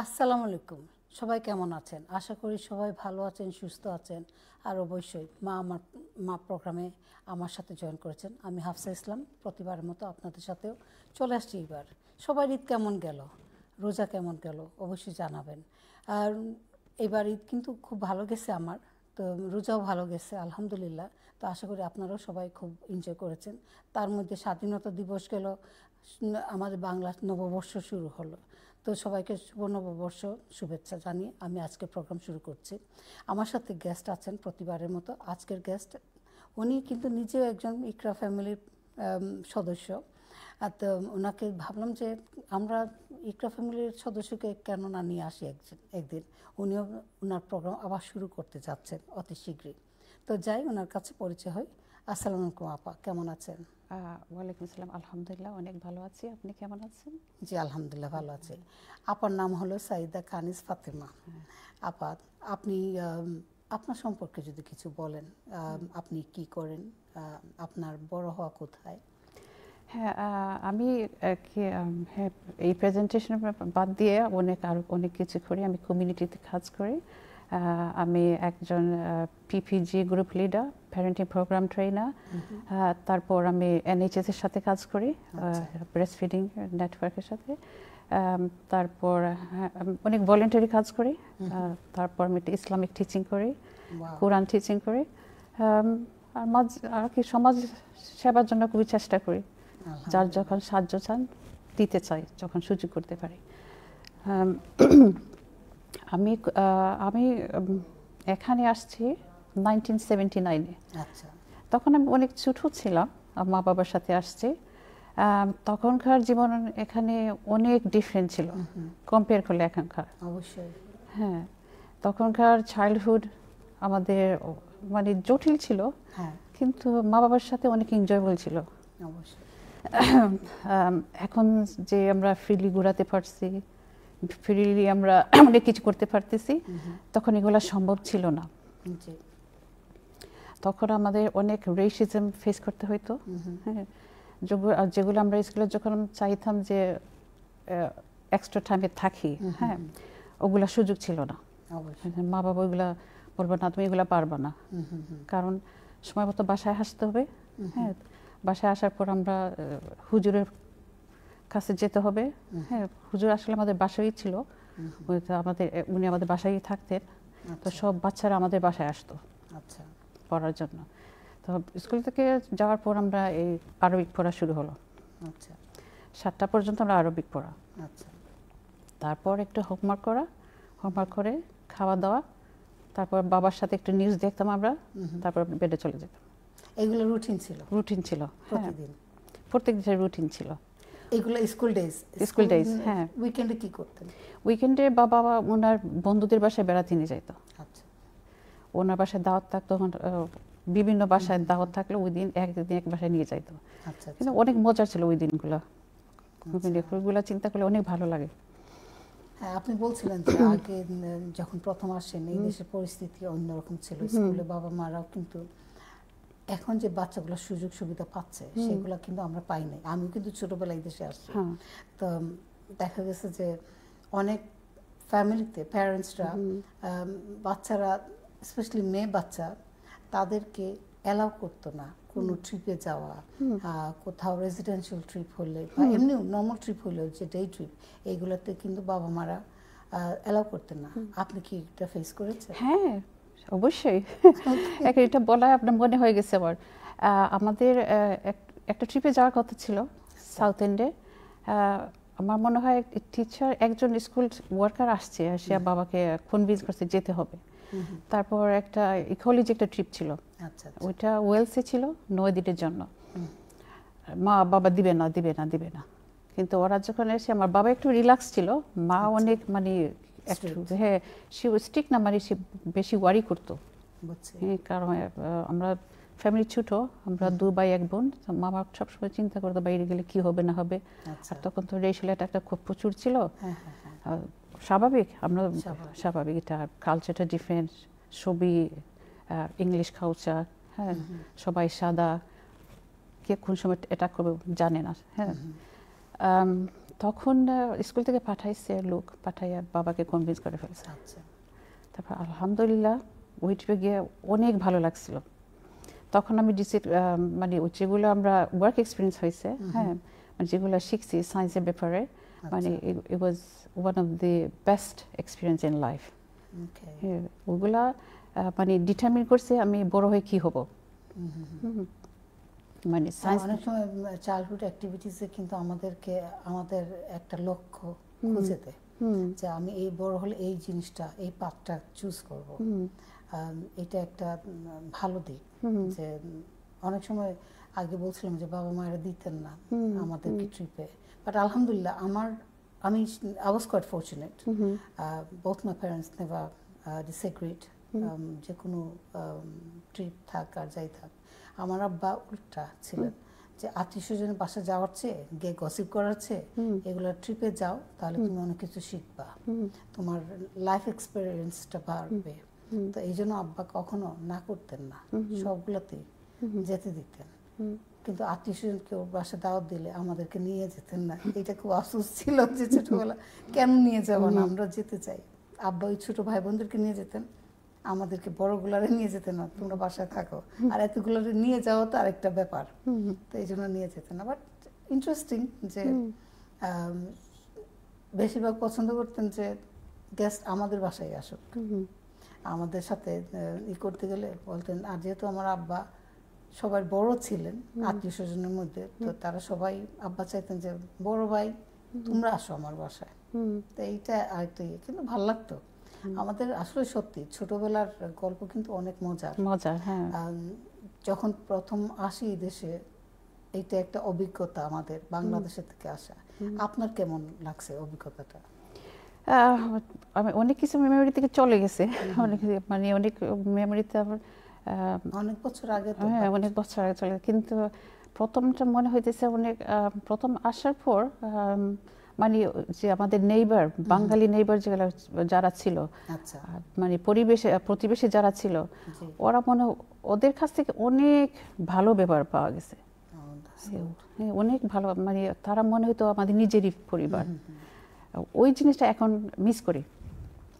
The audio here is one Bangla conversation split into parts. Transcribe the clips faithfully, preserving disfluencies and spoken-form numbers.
আসসালামু আলাইকুম, সবাই কেমন আছেন? আশা করি সবাই ভালো আছেন, সুস্থ আছেন। আর অবশ্যই মা আমার মা প্রোগ্রামে আমার সাথে জয়েন করেছেন। আমি হাফসা ইসলাম, প্রতিবারের মতো আপনাদের সাথেও চলে আসছি। এবার সবাই ঈদ কেমন গেল, রোজা কেমন গেল অবশ্যই জানাবেন। আর এবার ঈদ কিন্তু খুব ভালো গেছে আমার, তো রোজাও ভালো গেছে আলহামদুলিল্লাহ। তো আশা করি আপনারাও সবাই খুব এনজয় করেছেন। তার মধ্যে স্বাধীনতা দিবস গেল, আমাদের বাংলা নববর্ষ শুরু হলো। তো সবাইকে শুভ নববর্ষ শুভেচ্ছা জানিয়ে আমি আজকের প্রোগ্রাম শুরু করছি। আমার সাথে গেস্ট আছেন প্রতিবারের মতো। আজকের গেস্ট উনি কিন্তু নিজেও একজন ইকরা ফ্যামিলির সদস্য। তো ওনাকে ভাবলাম যে আমরা ইকরা ফ্যামিলির সদস্যকে কেন না নিয়ে আসি একজন একদিন। উনিও ওনার প্রোগ্রাম আবার শুরু করতে যাচ্ছেন অতি শীঘ্রই। তো যাই ওনার কাছে পরিচয় হয়। আসসালামু আলাইকুম আপা, কেমন আছেন? ওয়ালাইকুম আসসালাম, আলহামদুলিল্লাহ অনেক ভালো আছি। আপনি কেমন আছেন? জি আলহামদুলিল্লাহ ভালো আছি। আপার নাম হলো সাইদা কানিজ ফাতেমা। আপা আপনি আপনার সম্পর্কে যদি কিছু বলেন, আপনি কি করেন, আপনার বড় হওয়া কোথায়? হ্যাঁ, আমি এই প্রেজেন্টেশন বাদ দিয়ে অনেক আরও অনেক কিছু করি। আমি কমিউনিটিতে কাজ করি। আমি একজন PPG group leader, parenting programme trainer. তারপর আমি এনএইচএস এর সাথে কাজ করি, ব্রেস্ট ফিডিং নেটওয়ার্কের সাথে। তারপর অনেক ভলেন্টারি কাজ করি। তারপর আমি ইসলামিক টিচিং করি, কোরআন টিচিং করি। আর মাঝে আর কি সমাজ সেবার জন্য খুবই চেষ্টা করি। যার যখন সাহায্য চান দিতে চাই, যখন সুযোগ করতে পারি। আমি আমি এখানে আসছি নাইনটিন সেভেন্টি নাইনে। আচ্ছা, তখন আমি অনেক ছোটো ছিলাম, মা বাবার সাথে আসছি। তখনকার জীবন এখানে অনেক ডিফারেন্ট ছিল কম্পেয়ার করলে এখনকার। অবশ্যই হ্যাঁ, তখনকার চাইল্ডহুড আমাদের মানে জটিল ছিল। হ্যাঁ, কিন্তু মা বাবার সাথে অনেক এনজয়েবল ছিল। অবশ্যই এখন যে আমরা ফ্রিলি ঘোরাতে পারছি, ফ্রিলি আমরা অনেক কিছু করতে পারতেছি, তখন এগুলো সম্ভব ছিল না। তখন আমাদের অনেক রেসিজম ফেস করতে হইতো। হ্যাঁ, যেগুলো আমরা স্কুলে যখন চাইতাম যে এক্সট্রা টাইমে থাকি, হ্যাঁ ওগুলা সুযোগ ছিল না। মা বাবা ওইগুলা বলবো না, তুমি এগুলা পারবা না, কারণ সময় মতো বাসায় আসতে হবে। হ্যাঁ, বাসায় আসার পর আমরা হুজুরের কাছে যেতে হবে। হ্যাঁ, হুজুর আসলে আমাদের বাসায়ই ছিল, আমাদের উনি আমাদের বাসায়ই থাকতেন। তো সব বাচ্চারা আমাদের বাসায় আসতো আচ্ছা পড়ার জন্য। তো স্কুল থেকে যাওয়ার পর আমরা এই আরবিক পড়া শুরু হলো। আচ্ছা, সাতটা পর্যন্ত আমরা আরবিক পড়া। আচ্ছা, তারপর একটু হোমওয়ার্ক করা, হোমওয়ার্ক করে খাওয়া দাওয়া, তারপর বাবার সাথে একটু নিউজ দেখতাম আমরা, তারপর বেডে চলে যেতাম। এগুলো রুটিন ছিল, রুটিন ছিল প্রতিদিন, প্রত্যেক দিনের রুটিন ছিল এগুলো। School days, school days. হ্যাঁ, উইকেন্ডে কি করতেন? উইকেন্ডে বাবা ওনার বন্ধুদের বাসায় বেড়াতে নিয়ে যেত। আচ্ছা, ওনার বাসায় দাওয়াত থাকতো, বিভিন্ন বাসায় দাওয়াত থাকলে ওই দিন এক দিন এক বাসায় নিয়ে যেত। আচ্ছা, কিন্তু অনেক মজা ছিল ওই দিনগুলো। ওইগুলো চিন্তা করলে অনেক ভালো লাগে। হ্যাঁ, আপনি বলছিলেন যে আগে যখন প্রথম আসেন এই দেশের পরিস্থিতি অন্যরকম ছিল, স্কুলে বাবা মারাও, কিন্তু এখন যে বাচ্চাগুলো সুযোগ সুবিধা পাচ্ছে সেগুলো কিন্তু আমরা পাই নাই। আমি কিন্তু ছোটবেলায় দেশে আসছি, তো দেখা গেছে যে অনেক ফ্যামিলিতে প্যারেন্টসরা বাচ্চারা, স্পেশালি মেয়ে বাচ্চা, তাদেরকে অ্যালাউ করতো না কোনো ট্রিপে যাওয়া। কোথাও রেসিডেন্সিয়াল ট্রিপ হলে বা এমনি নর্মাল ট্রিপ হলেও যে ডে ট্রিপ, এইগুলোতে কিন্তু বাবা মারা অ্যালাউ করতেন না। আপনি কি এটা ফেস করেছেন? হ্যাঁ অবশ্যই, এটা বলায় আপনার মনে হয়ে গেছে আমার। আমাদের একটা ট্রিপে যাওয়ার কথা ছিল সাউথ এন্ডে। আমার মনে হয় টিচার একজন স্কুল ওয়ার্কার আসছে, সে বাবাকে কনভিন্স করতে যেতে হবে। তারপর একটা ইকোলজি একটা ট্রিপ ছিল। আচ্ছা, ওইটা ওয়েলসে ছিল নয় দিনের জন্য। মা বাবা দিবে না দিবে না দিবে না, কিন্তু ওরা যখন এসে, আমার বাবা একটু রিল্যাক্স ছিল, মা অনেক মানে একটু হ্যাঁ সে স্ট্রিক্ট না, মানে সে বেশি ওয়ারি করতো। হ্যাঁ, কারণ আমরা ফ্যামিলি ছোটো, আমরা দু ভাই এক বোন। মা বাবা সবসময় চিন্তা করতো বাইরে গেলে কি হবে না হবে। আর তখন তো রেশিলাটা একটা খুব প্রচুর ছিল। স্বাভাবিক, আমরা স্বাভাবিক, এটা কালচারটা ডিফারেন্ট, সবই ইংলিশ কালচার। হ্যাঁ, সবাই সাদা, কে কোন সময় এটা করবে জানে না। হ্যাঁ, তখন স্কুল থেকে পাঠাইছে লোক, পাঠাইয়া বাবাকে কনভিন্স করে ফেলছে। তারপর আলহামদুলিল্লাহ ওই ট্রিপে গিয়ে অনেক ভালো লাগছিল। তখন আমি ডিসি মানে যেগুলো আমরা ওয়ার্ক এক্সপিরিয়েন্স হয়েছে, হ্যাঁ মানে যেগুলো শিখছি সায়েন্সের ব্যাপারে, মানে it was one of the best experience in life. হ্যাঁ ওগুলা মানে ডিটারমিন করছে আমি বড় হয়ে কী হব। মানে অনেক সময় চাইল্ডহুড অ্যাক্টিভিটিসে কিন্তু আমাদেরকে আমাদের একটা লক্ষ্য খুঁজেতে, যে আমি এই বড় হলে এই জিনিসটা এই পাথটা চুজ করব, এটা একটা ভালো দিক। যে অনেক সময় আগে বলছিলাম যে বাবা মায়েরা দিতেন না আমাদেরকে ট্রিপে, বাট আলহামদুলিল্লাহ আমার আমি I was quite fortunate. Both my parents never disagreed. যে কোনো ট্রিপ থাক আর যাই থাক, আমার আব্বা উল্টা ছিলেন যে আত্মীয় স্বজনের বাসা যাওয়ার চেয়ে গিয়ে গসিপ করার চেয়ে এগুলো ট্রিপে যাও, তাহলে তুমি অনেক কিছু শিখবা, তোমার লাইফ এক্সপিরিয়েন্সটা বাড়বে। তো এই জন্য আব্বা কখনো না করতেন না, সবগুলোতেই যেতে দিতেন। কিন্তু আত্মীয় স্বজন কেউ বাসা দাওয়াত দিলে আমাদেরকে নিয়ে যেতেন না, এটা খুব আফসোস ছিল যে ছোটবেলা কেন নিয়ে যাবো না, আমরা যেতে চাই। আব্বা ওই ছোটো ভাই বোনদেরকে নিয়ে যেতেন, আমাদেরকে বড়গুলারে নিয়ে যেতে না, তোমরা বাসায় থাকো। আর এতগুলোরে নিয়ে যাওয়া তো আরেকটা ব্যাপার, তো এই জন্য নিয়ে যেতে না। বাট ইন্টারেস্টিং যে বেশিরভাগ পছন্দ করতেন যে গেস্ট আমাদের বাসায় আসুক, আমাদের সাথে ই করতে গেলে বলতেন। আর যেহেতু আমার আব্বা সবাই বড় ছিলেন আত্মীয় স্বজনের মধ্যে, তো তারা সবাই আব্বা চাইতেন যে বড় ভাই তোমরা আসো আমার বাসায়। তো এইটা আরেকটা ইয়ে, কিন্তু ভালো লাগতো আমাদের। আসলে সত্যি ছোটবেলার গল্প কিন্তু অনেক মজার মজার। হ্যাঁ যখন প্রথম আসি দেশে, এটা একটা অভিজ্ঞতা আমাদের বাংলাদেশের থেকে আসা। আপনার কেমন লাগছে অভিজ্ঞতাটা? আমি অনেক কিছু মেমোরি থেকে চলে গেছে, অনেক মানে অনেক মেমোরিতে আমার অনেক বছর আগে, হ্যাঁ অনেক বছর আগে চলে। কিন্তু প্রথমটা মনে হইতেছে অনেক, প্রথম আসার পর মানে যে আমাদের নেইবার বাঙালি নেইবার যেগুলো যারা ছিল, মানে পরিবেশে প্রতিবেশী যারা ছিল, ওরা মনে ওদের কাছ থেকে অনেক ভালো ব্যবহার পাওয়া গেছে, অনেক ভালো। মানে তারা মনে হয়তো আমাদের নিজেরই পরিবার। ওই জিনিসটা এখন মিস করি,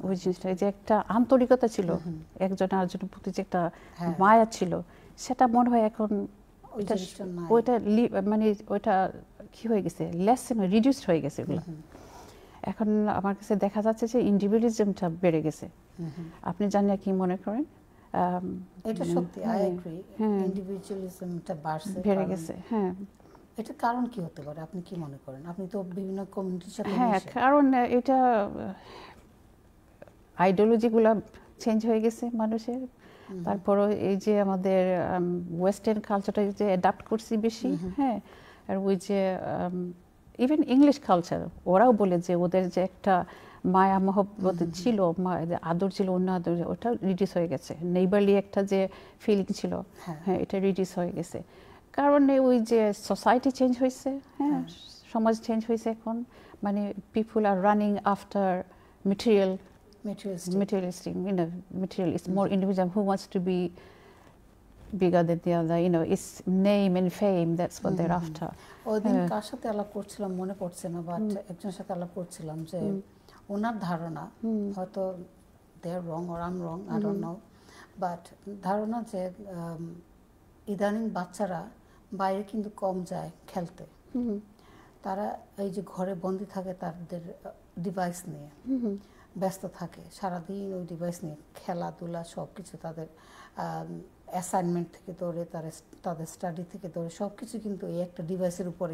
ওই জিনিসটা যে একটা আন্তরিকতা ছিল একজন আরেকজনের প্রতি, যে একটা মায়া ছিল, সেটা মনে হয় এখন ওইটা মানে ওইটা কি হয়ে গেছে, লেস রিডিউসড হয়ে গেছে। এগুলো এখন আমার কাছে দেখা যাচ্ছে যে ইন্ডিভিজুয়ালিজমটা বেড়ে গেছে। আপনি জানেন কি মনে করেন? এটা সত্যি, আই এগ্রি, ইন্ডিভিজুয়ালিজমটা বাড়ছে, বেড়ে গেছে। হ্যাঁ এটা কারণ কি হতে পারে, আপনি কি মনে করেন? আপনি তো বিভিন্ন কমিউনিটির সাথে, হ্যাঁ কারণ এটা আইডিওলজিগুলো চেঞ্জ হয়ে গেছে মানুষের। তারপরে এই যে আমাদের ওয়েস্টার্ন কালচারটা যে অ্যাডাপ্ট করছি বেশি, হ্যাঁ আর ওই যে ইভেন ইংলিশ কালচার, ওরাও বলে যে ওদের যে একটা মায়া মহব্বত ছিল, আদর ছিল, অন্য আদর, ওটা রিডিউস হয়ে গেছে। নেইবারলি একটা যে ফিলিং ছিল, হ্যাঁ এটা রিডিউস হয়ে গেছে। কারণ ওই যে সোসাইটি চেঞ্জ হয়েছে, হ্যাঁ সমাজ চেঞ্জ হয়েছে। এখন মানে people are running after material, materialistic, you know, material is more individual, who wants to be bigger than the other, you know, it's name and fame, that's what mm-hmm. they're after. ওদিন কার সাথে আলাপ করছিলাম মনে পড়ছে না, বাট একজনের সাথে আলাপ করছিলাম যে ওনার ধারণা, হয়তো they're wrong or I'm wrong, I don't know, but ধারণা যে ইদানিং বাচ্চারা বাইরে কিন্তু কম যায় খেলতে, তারা এই যে ঘরে বন্দি থাকে তাদের ডিভাইস নিয়ে ব্যস্ত থাকে সারাদিন, ওই ডিভাইস নিয়ে খেলাধুলা সব কিছু, তাদের অ্যাসাইনমেন্ট থেকে ধরে তাদের স্টাডি থেকে ধরে সব কিছু কিন্তু এই একটা ডিভাইসের উপরে।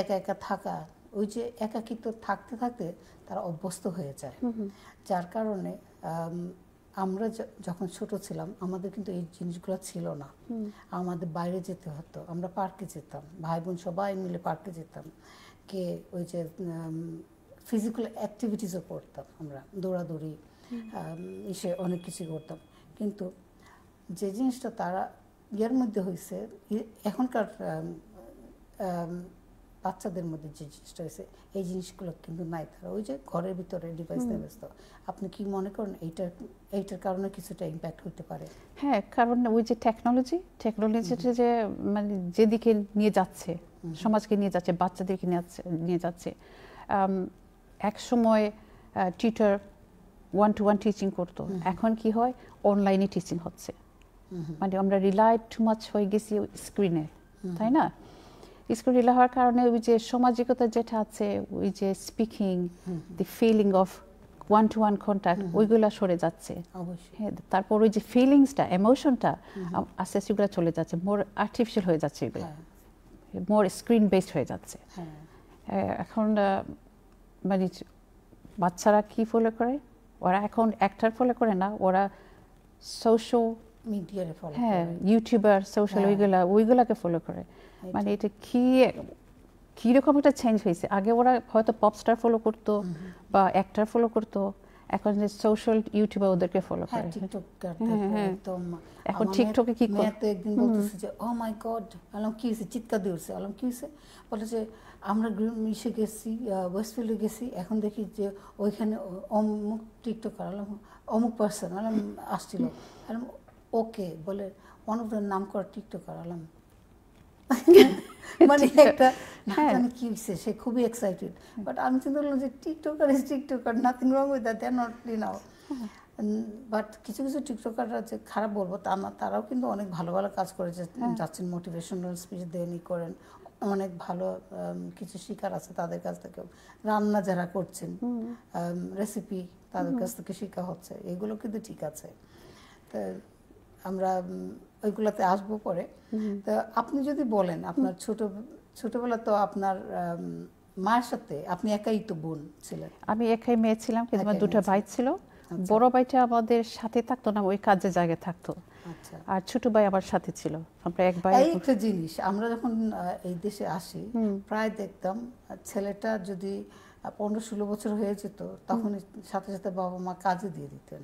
একা একা থাকা, ওই যে একাকিত্ব থাকতে থাকতে তারা অভ্যস্ত হয়ে যায়, যার কারণে আমরা যখন ছোট ছিলাম আমাদের কিন্তু এই জিনিসগুলো ছিল না। আমাদের বাইরে যেতে হতো, আমরা পার্কে যেতাম, ভাই বোন সবাই মিলে পার্কে যেতাম, কে ওই যে ফিজিক্যাল অ্যাক্টিভিটিসও করতাম, আমরা দৌড়াদৌড়ি এসে অনেক কিছু করতাম। কিন্তু যে জিনিসটা তারা ইয়ার মধ্যে হয়েছে, এখনকার বাচ্চাদের মধ্যে যে জিনিসটা হয়েছে, এই জিনিসগুলো কিন্তু নাই। তারা ওই যে ঘরের ভিতরে ডিভাইস নিয়ে ব্যস্ত। আপনি কি মনে করেন এইটার এইটার কারণে কিছুটা ইম্প্যাক্ট হতে পারে? হ্যাঁ কারণ ওই যে টেকনোলজি, টেকনোলজিটা যে মানে যেদিকে নিয়ে যাচ্ছে, সমাজকে নিয়ে যাচ্ছে, বাচ্চাদেরকে নিয়ে যাচ্ছে। এক সময় teacher one to one teaching করতো, এখন কি হয় অনলাইনে টিচিং হচ্ছে। মানে আমরা রিলাইড টু মাচ হয়ে গেছি স্ক্রিনে, তাই না? স্ক্রিন রিলাই হওয়ার কারণে ওই যে সামাজিকতা যেটা আছে, ওই যে speaking, the feeling of one to one contact, ওইগুলো সরে যাচ্ছে। হ্যাঁ, তারপর ওই যে ফিলিংসটা, ইমোশনটা আস্তে আস্তে ওগুলো চলে যাচ্ছে, মোর আর্টিফিশিয়াল হয়ে যাচ্ছে, এগুলো মোর স্ক্রিন বেসড হয়ে যাচ্ছে। এখন মানে বাচ্চারা কি ফলো করে, ওরা এখন একটার ফলো করে না, ওরা সোশ্যাল মিডিয়ার ফলো, হ্যাঁ ইউটিউবার সোশ্যাল ওইগুলা ওইগুলাকে ফলো করে। মানে এটা কি কীরকম একটা চেঞ্জ হয়েছে। আগে ওরা হয়তো পপস্টার ফলো করতো বা অ্যাক্টার ফলো করতো, এখন যে সোশ্যাল ইউটিউবার ওদেরকে ফলো করে। এখন টিকটকে কি করতে একদিন বলতেছে যে ও মাই গড, আলম কি হয়েছে, চিৎকার দিয়ে উঠছে, আলম কি হয়েছে, বলে যে আমরা গ্রিনসে গেছি, ওয়েস্টফিল্ডে গেছি, এখন দেখি যে ওইখানে অমুক টিকটকার, আলম অমুক পার্সন আলম আসছিল, আলম ওকে বলে অমুক নাম করা টিকটকার আলম। মানে একটা মানে কি হয়েছে, সে খুবই এক্সাইটেড। বাট আমি চিন্তা করলাম যে TikToker is TikToker, nothing wrong with that, they are not you know. But কিছু কিছু টিকটকাররা যে খারাপ বলবো তা না, তারাও কিন্তু অনেক ভালো ভালো কাজ করে যাচ্ছেন, মোটিভেশনাল স্পিচ দেনই করেন, অনেক ভালো কিছু শিকার আছে তাদের কাছ থেকেও। রান্না যারা করছেন, রেসিপি তাদের কাছ থেকে শেখা হচ্ছে, এগুলো কিন্তু ঠিক আছে। তো আমরা ওইগুলোতে আসবো পরে। তো আপনি যদি বলেন আপনার ছোট ছোটবেলা তো আপনার মায়ের সাথে আপনি একাই তো বোন ছিলেন? আমি একাই মেয়ে ছিলাম, কিন্তু আমার দুটো ভাই ছিল। বড় ভাইটা আমাদের সাথে থাকতো না, ওই কাজে জায়গায় থাকতো, আর ছোট ভাই আমার সাথে ছিল। আমরা এক ভাই। একটা জিনিস আমরা যখন এই দেশে আসি প্রায় দেখতাম, ছেলেটা যদি পনেরো ষোলো বছর হয়ে যেত তখন সাথে সাথে বাবা মা কাজে দিয়ে দিতেন,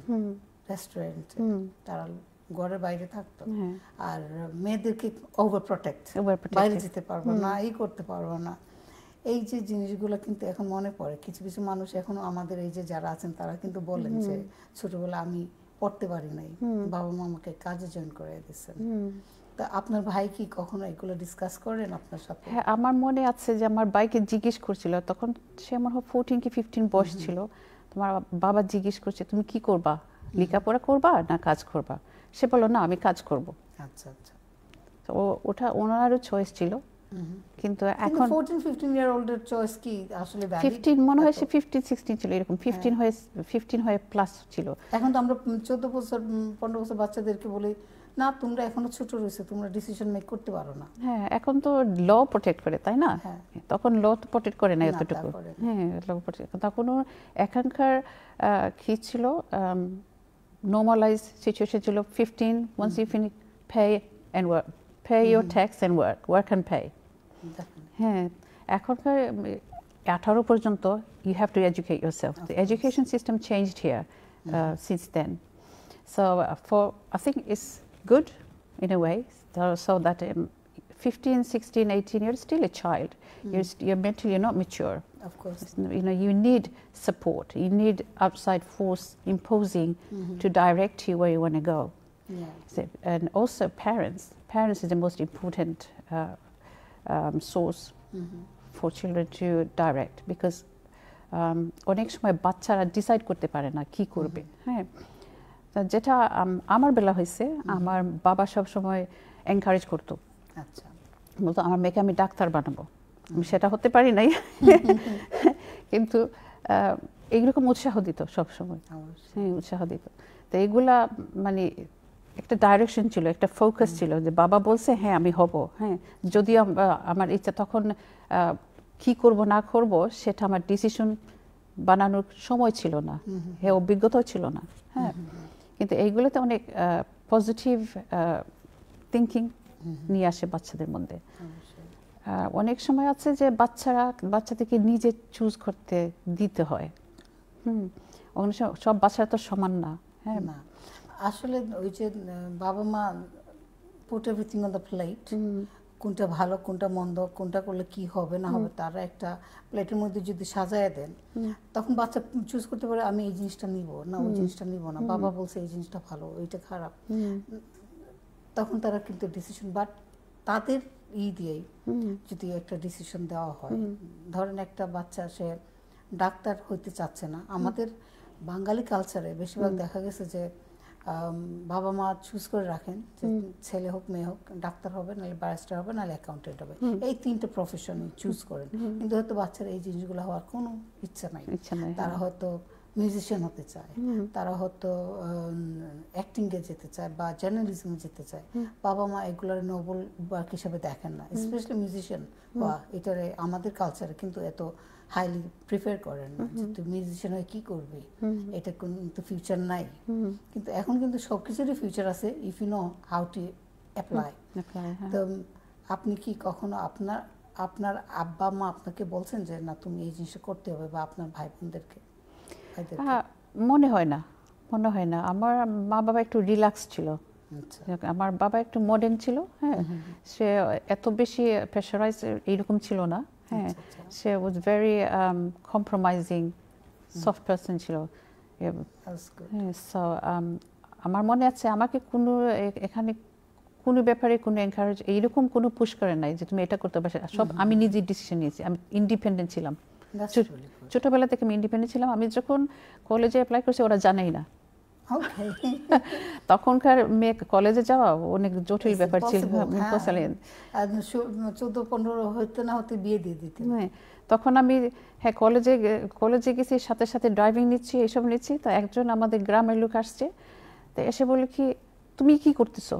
রেস্টুরেন্টে, তারা ঘরের বাইরে থাকতো। আর মেয়েদেরকে ওভার প্রোটেক্ট, বাইরে যেতে পারবো না, এই করতে পারবো না, এই যে জিনিসগুলো কিন্তু এখন মনে পড়ে। কিছু কিছু মানুষ এখনো আমাদের এই যে যারা আছেন তারা কিন্তু বলেন যে ছোটবেলা আমি পড়তে পারি নাই, বাবা মা আমাকে কাজে জয়েন করে দিয়েছেন। তা আপনার ভাই কি কখনো এগুলো ডিসকাস করেন আপনার সাথে? হ্যাঁ, আমার মনে আছে যে আমার ভাইকে জিজ্ঞেস করছিল, তখন সে আমার ফোরটিন কি ফিফটিন বয়স ছিল, তোমার বাবা জিজ্ঞেস করছে তুমি কি করবা, লেখাপড়া করবা না কাজ করবা? সে বললো না আমি কাজ করবো। আচ্ছা আচ্ছা, ও ওটা ওনারও চয়েস ছিল, কিন্তু এখন চোদ্দ পনেরো ইয়ার ওল্ডের চয়েস কি আসলে পনেরো মনে হয়, সে পনেরো সোল ছিল এরকম, পনেরো হয়ে পনেরো হয়ে প্লাস ছিল। এখন তো আমরা চোদ্দ বছর পনেরো বছর বাচ্চাদেরকে বলি না তোমরা এখনো ছোট রয়েছে, তোমরা ডিসিশন মেক করতে পারো না। হ্যাঁ, এখন তো ল প্রোটেক্ট করে, তাই না? তখন ল তো প্রোটেক্ট করে না এতটুকু। হ্যাঁ, ল প্রোটেক্ট। তখন এখনকার কি ছিল normalized situation ছিল fifteen once you finish pay and work, pay your tax and work, work and pay. হ্যাঁ, এখনকার আঠারো পর্যন্ত you have to educate yourself. The education system changed here uh, since then. So for I think it's good in a way, so that um, fifteen, sixteen, eighteen you're still a child. You're, you're mentally you're not mature. Of course, you know you need support, you need outside force imposing mm-hmm. to direct you where you want to go. Yeah. So, and also parents parents is the most important uh, um, source mm-hmm. for children to direct, because অনেক সময় বাচ্চারা ডিসাইড করতে পারে না কি করবে। হ্যাঁ, যেটা আমার বেলা হয়েছে, আমার বাবা সব সময় এনকারেজ করতো। আচ্ছা, বলতো আমার মেয়েকে আমি ডাক্তার বানাবো, সেটা হতে পারি নাই, কিন্তু এইরকম উৎসাহ দিত সবসময়। হ্যাঁ, উৎসাহ দিত। তো এইগুলা মানে একটা ডাইরেকশন ছিল, একটা ফোকাস ছিল যে বাবা বলছে হ্যাঁ আমি হব। হ্যাঁ, যদি আমার ইচ্ছা, তখন কি করব না করব সেটা আমার ডিসিশন বানানোর সময় ছিল না, হ্যাঁ অভিজ্ঞতাও ছিল না। হ্যাঁ, কিন্তু এইগুলোতে অনেক পজিটিভ থিঙ্কিং নিয়ে আসে বাচ্চাদের মধ্যে। অনেক সময় আছে যে বাচ্চারা বাচ্চাদেরকে নিজে চুজ করতে দিতে হয়। হুম, অন্য সব বাচ্চারা তো সমান না। হ্যাঁ না, আসলে ওই যে বাবা মা put everything on the plate, কোনটা ভালো কোনটা মন্দ, কোনটা করলে কি হবে না হবে, তারা একটা প্লেটের মধ্যে যদি সাজায় দেন তখন বাচ্চা চুজ করতে পারে আমি এই জিনিসটা নিব না ওই জিনিসটা নিব না, বাবা বলছে এই জিনিসটা ভালো ওইটা খারাপ, তখন তারা কিন্তু ডিসিশন। বাট তাদের ই দিয়েই যদি একটা ডিসিশন দেওয়া হয়, ধরেন একটা বাচ্চা সে ডাক্তার হইতে চাচ্ছে না, আমাদের বাঙালি কালচারে বেশিরভাগ দেখা গেছে যে বাবা মা চুজ করে রাখেন যে ছেলে হোক মেয়ে হোক ডাক্তার হবে, নাহলে ব্যারিস্টার হবে, নাহলে অ্যাকাউন্টেন্ট হবে, এই তিনটে প্রফেশনই চুজ করেন। কিন্তু হয়তো বাচ্চারা এই জিনিসগুলো হওয়ার কোনো ইচ্ছা নাই, তারা হয়তো মিউজিশিয়ান হতে চায়, তারা হয়তো অ্যাক্টিংয়ে যেতে চায় বা জার্নালিজমে যেতে চায়। বাবা মা এগুলোর নোবেল ওয়ার্ক হিসাবে দেখেন না, স্পেশালি মিউজিশিয়ান বা এটারে আমাদের কালচারে কিন্তু এত হাইলি প্রিফার করেন না যে তুই মিউজিশিয়ান হয়ে কী করবি, এটা কিন্তু ফিউচার নাই। কিন্তু এখন কিন্তু সব কিছুরই ফিউচার আছে, if you know how to apply. তো আপনি কি কখনো আপনার আপনার আব্বা মা আপনাকে বলছেন যে না তুমি এই জিনিসটা করতে হবে, বা আপনার ভাই বোনদেরকে? মনে হয় না, মনে হয় না। আমার মা বাবা একটু রিল্যাক্স ছিল, আমার বাবা একটু মডার্ন ছিল, হ্যাঁ, সে এত বেশি প্রেশারাইজ এইরকম ছিল না, হ্যাঁ, সে was very compromising soft person ছিল। সো আমার মনে আছে আমাকে কোনো এখানে কোনো ব্যাপারে কোনো এনকারেজ এইরকম কোনো পুশ করে নাই যে তুমি এটা করতে পারছো, সব আমি নিজেই ডিসিশন নিয়েছি, আমি ইন্ডিপেন্ডেন্ট ছিলাম, ছোটবেলা থেকে আমি ইন্ডিপেন্ডেন্ট ছিলাম। আমি যখন কলেজে অ্যাপ্লাই করছি ওরা জানেই না, তখনকার মেয়ে কলেজে যাওয়া অনেক জটিল ব্যাপার ছিল, তখন আমি হ্যাঁ কলেজে কলেজে গেছি, সাথে সাথে ড্রাইভিং নিচ্ছি, এইসব নিচ্ছি। তো একজন আমাদের গ্রামের লোক আসছে, তো এসে বলে কি তুমি কি করতেছো,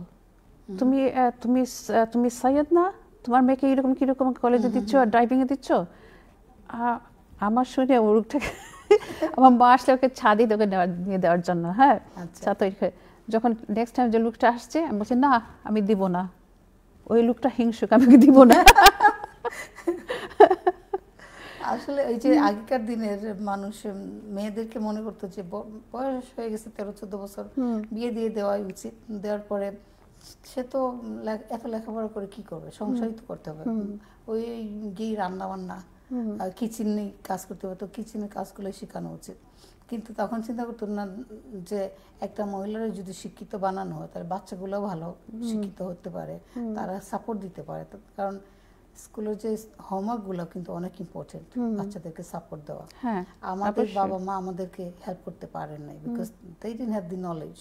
তুমি তুমি তুমি সাইয়দ না, তোমার মেয়েকে এরকম কিরকম কলেজে দিচ্ছ আর ড্রাইভিংয়ে দিচ্ছ। আমার শুনে ওরকটাকে আমার মা আসলে ওকে ছাদি তোকে নিয়ে দেওয়ার জন্য, হ্যাঁ, যখন নেক্সট টাইম যে লুকটা আসছে আমি বলছি না আমি দিব না, ওই লুকটা হিংসুক, আমি দিব না। আসলে এই যে আগেকার দিনের মানুষ মেয়েদেরকে মনে করতো যে বয়স হয়ে গেছে তেরো চোদ্দ বছর বিয়ে দিয়ে দেওয়াই উচিত, দেওয়ার পরে সে তো এত লেখাপড়া করে কি করবে, সংসারই তো করতে হবে, ওই গিয়ে রান্না বান্না কিচেনে কাজ করতে হবে, তো কিচেনে কাজগুলো শেখানো উচিত। কিন্তু তখন চিন্তা করতো না যে একটা মহিলারা যদি শিক্ষিত বানানো হয় তাহলে বাচ্চাগুলোও ভালো শিক্ষিত হতে পারে, তারা সাপোর্ট দিতে পারে, কারণ স্কুলের যে হোমওয়ার্কগুলো কিন্তু অনেক ইম্পর্টেন্ট, বাচ্চাদেরকে সাপোর্ট দেওয়া। আমাদের বাবা মা আমাদেরকে হেল্প করতে পারেন নাই, because they didn't have the knowledge,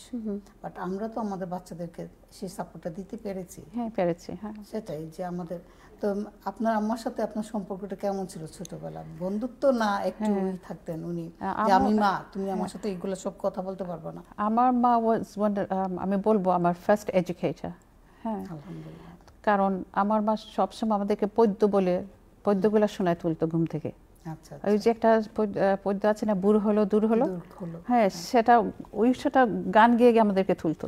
but আমরা তো আমাদের বাচ্চাদেরকে সেই সাপোর্টটা দিতে পেরেছি, হ্যাঁ পেরেছি, হ্যাঁ সেটাই যে আমাদের। তো আপনার আম্মার সাথে আপনার সম্পর্কটা কেমন ছিল ছোটবেলা? বন্ধুত্ব না একটু থাকতেন উনি যে আমি মা, তুমি আমার সাথে এইগুলো সব কথা বলতে পারবে না? আমার মা ওয়াজ আমি বলবো আমার ফার্স্ট এডুকেটর, হ্যাঁ আলহামদুলিল্লাহ, কারণ আমার মা সবসময় আমাদেরকে পদ্য বলে পদ্যগুলা শোনায় তুলতো ঘুম থেকে। ওই যে একটা পদ্য আছে না, বুড়ো হলো দূর হলো, হ্যাঁ সেটা ওই সেটা গান গেয়ে গিয়ে আমাদেরকে তুলতো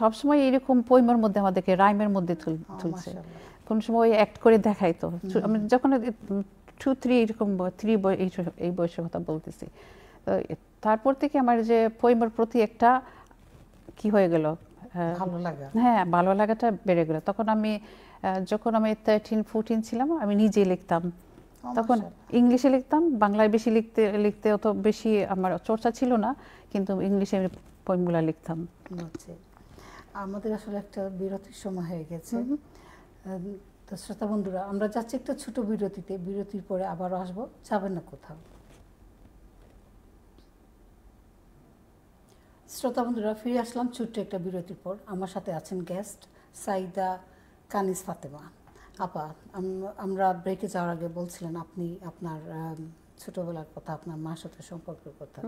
সবসময়, এইরকম পৈমের মধ্যে আমাদেরকে রাইমের মধ্যে তুলছে, কোন সময় অ্যাক্ট করে দেখাইতো। আমি যখন টু থ্রি এরকম থ্রি এই বয়সের কথা বলতেছি, তারপর থেকে আমার যে পৈমের প্রতি একটা কি হয়ে গেল, হ্যাঁ ভালো লাগাটা বেড়ে গেল। তখন আমি যখন আমি থার্টিন ফোরটিন ছিলাম আমি নিজেই লিখতাম, তখন ইংলিশে লিখতাম, বাংলায় বেশি লিখতে লিখতে অত বেশি আমার চর্চা ছিল না, কিন্তু ইংলিশে আমি পয়েমগুলো লিখতাম। আমাদের আসলে একটা বিরতির সময় হয়ে গেছে, তো শ্রোতা বন্ধুরা আমরা যাচ্ছি একটা ছোট বিরতিতে, বিরতির পরে আবারও আসবো, যাবেন না কোথাও। শ্রোতা বন্ধুরা ফিরে আসলাম ছোট্ট একটা বিরতির পর, আমার সাথে আছেন গেস্ট সাইদা কানিজ ফাতেমা আপা। আমরা ব্রেকে যাওয়ার আগে বলছিলেন আপনি আপনার ছোটোবেলার কথা, আপনার মার সাথে সম্পর্কের কথা,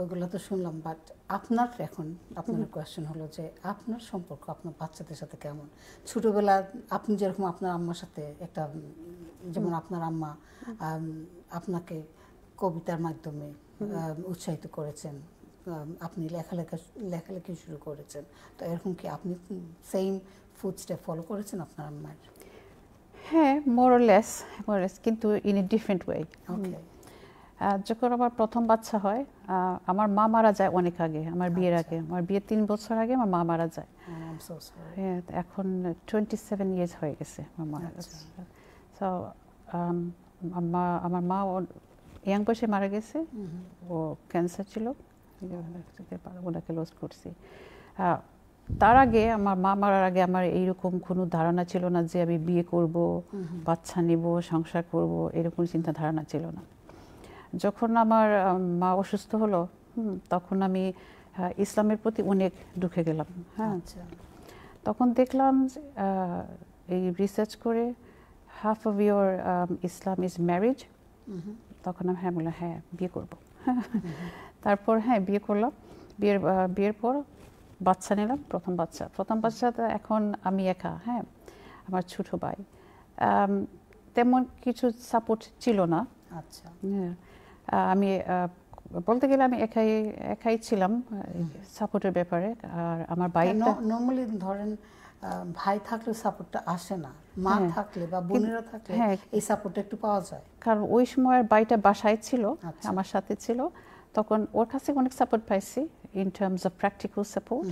ওইগুলো তো শুনলাম, বাট আপনার এখন আপনার কোয়েশ্চেন হলো যে আপনার সম্পর্ক আপনার বাচ্চাদের সাথে কেমন? ছোটোবেলা আপনি যেরকম আপনার আম্মার সাথে একটা, যেমন আপনার আম্মা আপনাকে কবিতার মাধ্যমে উৎসাহিত করেছেন, আপনি লেখালেখা লেখালেখি শুরু করেছেন, তো এরকম কি আপনি সেম ফুডস্টেপ ফলো করেছেন আপনার আম্মার? হ্যাঁ মোরলেস মোরলেস কিন্তু in a different way. Okay, যখন আমার প্রথম বাচ্চা হয়, আমার মা মারা যায় অনেক আগে, আমার বিয়ের আগে, আমার বিয়ের তিন বছর আগে আমার মা মারা যায়। হ্যাঁ এখন টোয়েন্টি সেভেন ইয়ার্স হয়ে গেছে আমার মারা গেছে। সো মা আমার মা ইয়াং বয়সে মারা গেছে, ও ক্যান্সার ছিল, ওনাকে লস করছি। তার আগে আমার মা মারার আগে আমার এইরকম কোনো ধারণা ছিল না যে আমি বিয়ে করব, বাচ্চা নেব, সংসার করব, এরকম চিন্তা ধারণা ছিল না। যখন আমার মা অসুস্থ হলো তখন আমি ইসলামের প্রতি অনেক ঢুকে গেলাম। হ্যাঁ, তখন দেখলাম এই রিসার্চ করে half of your Islam is marriage. তখন আমি হ্যাঁ বললাম হ্যাঁ বিয়ে করবো। তারপর হ্যাঁ বিয়ে করলাম, বিয়ের বিয়ের পর বাচ্চা নিলাম, প্রথম বাচ্চা। প্রথম বাচ্চা তো এখন আমি একা, হ্যাঁ আমার ছোটো ভাই, তেমন কিছু সাপোর্ট ছিল না। আচ্ছা, হ্যাঁ আমি বলতে গেলে আমি একাই একাই ছিলাম সাপোর্টের ব্যাপারে। আর আমার ভাই নর্মালি ধরেন ভাই থাকলে সাপোর্টটা আসে না, মা থাকলে বা বোনেরা থাকলে এই সাপোর্টটা একটু পাওয়া যায়, কারণ ওই সময় ভাইটা বাসায় ছিল, আমার সাথে ছিল। তখন ওর কাছে অনেক সাপোর্ট পাইছি in terms of practical support,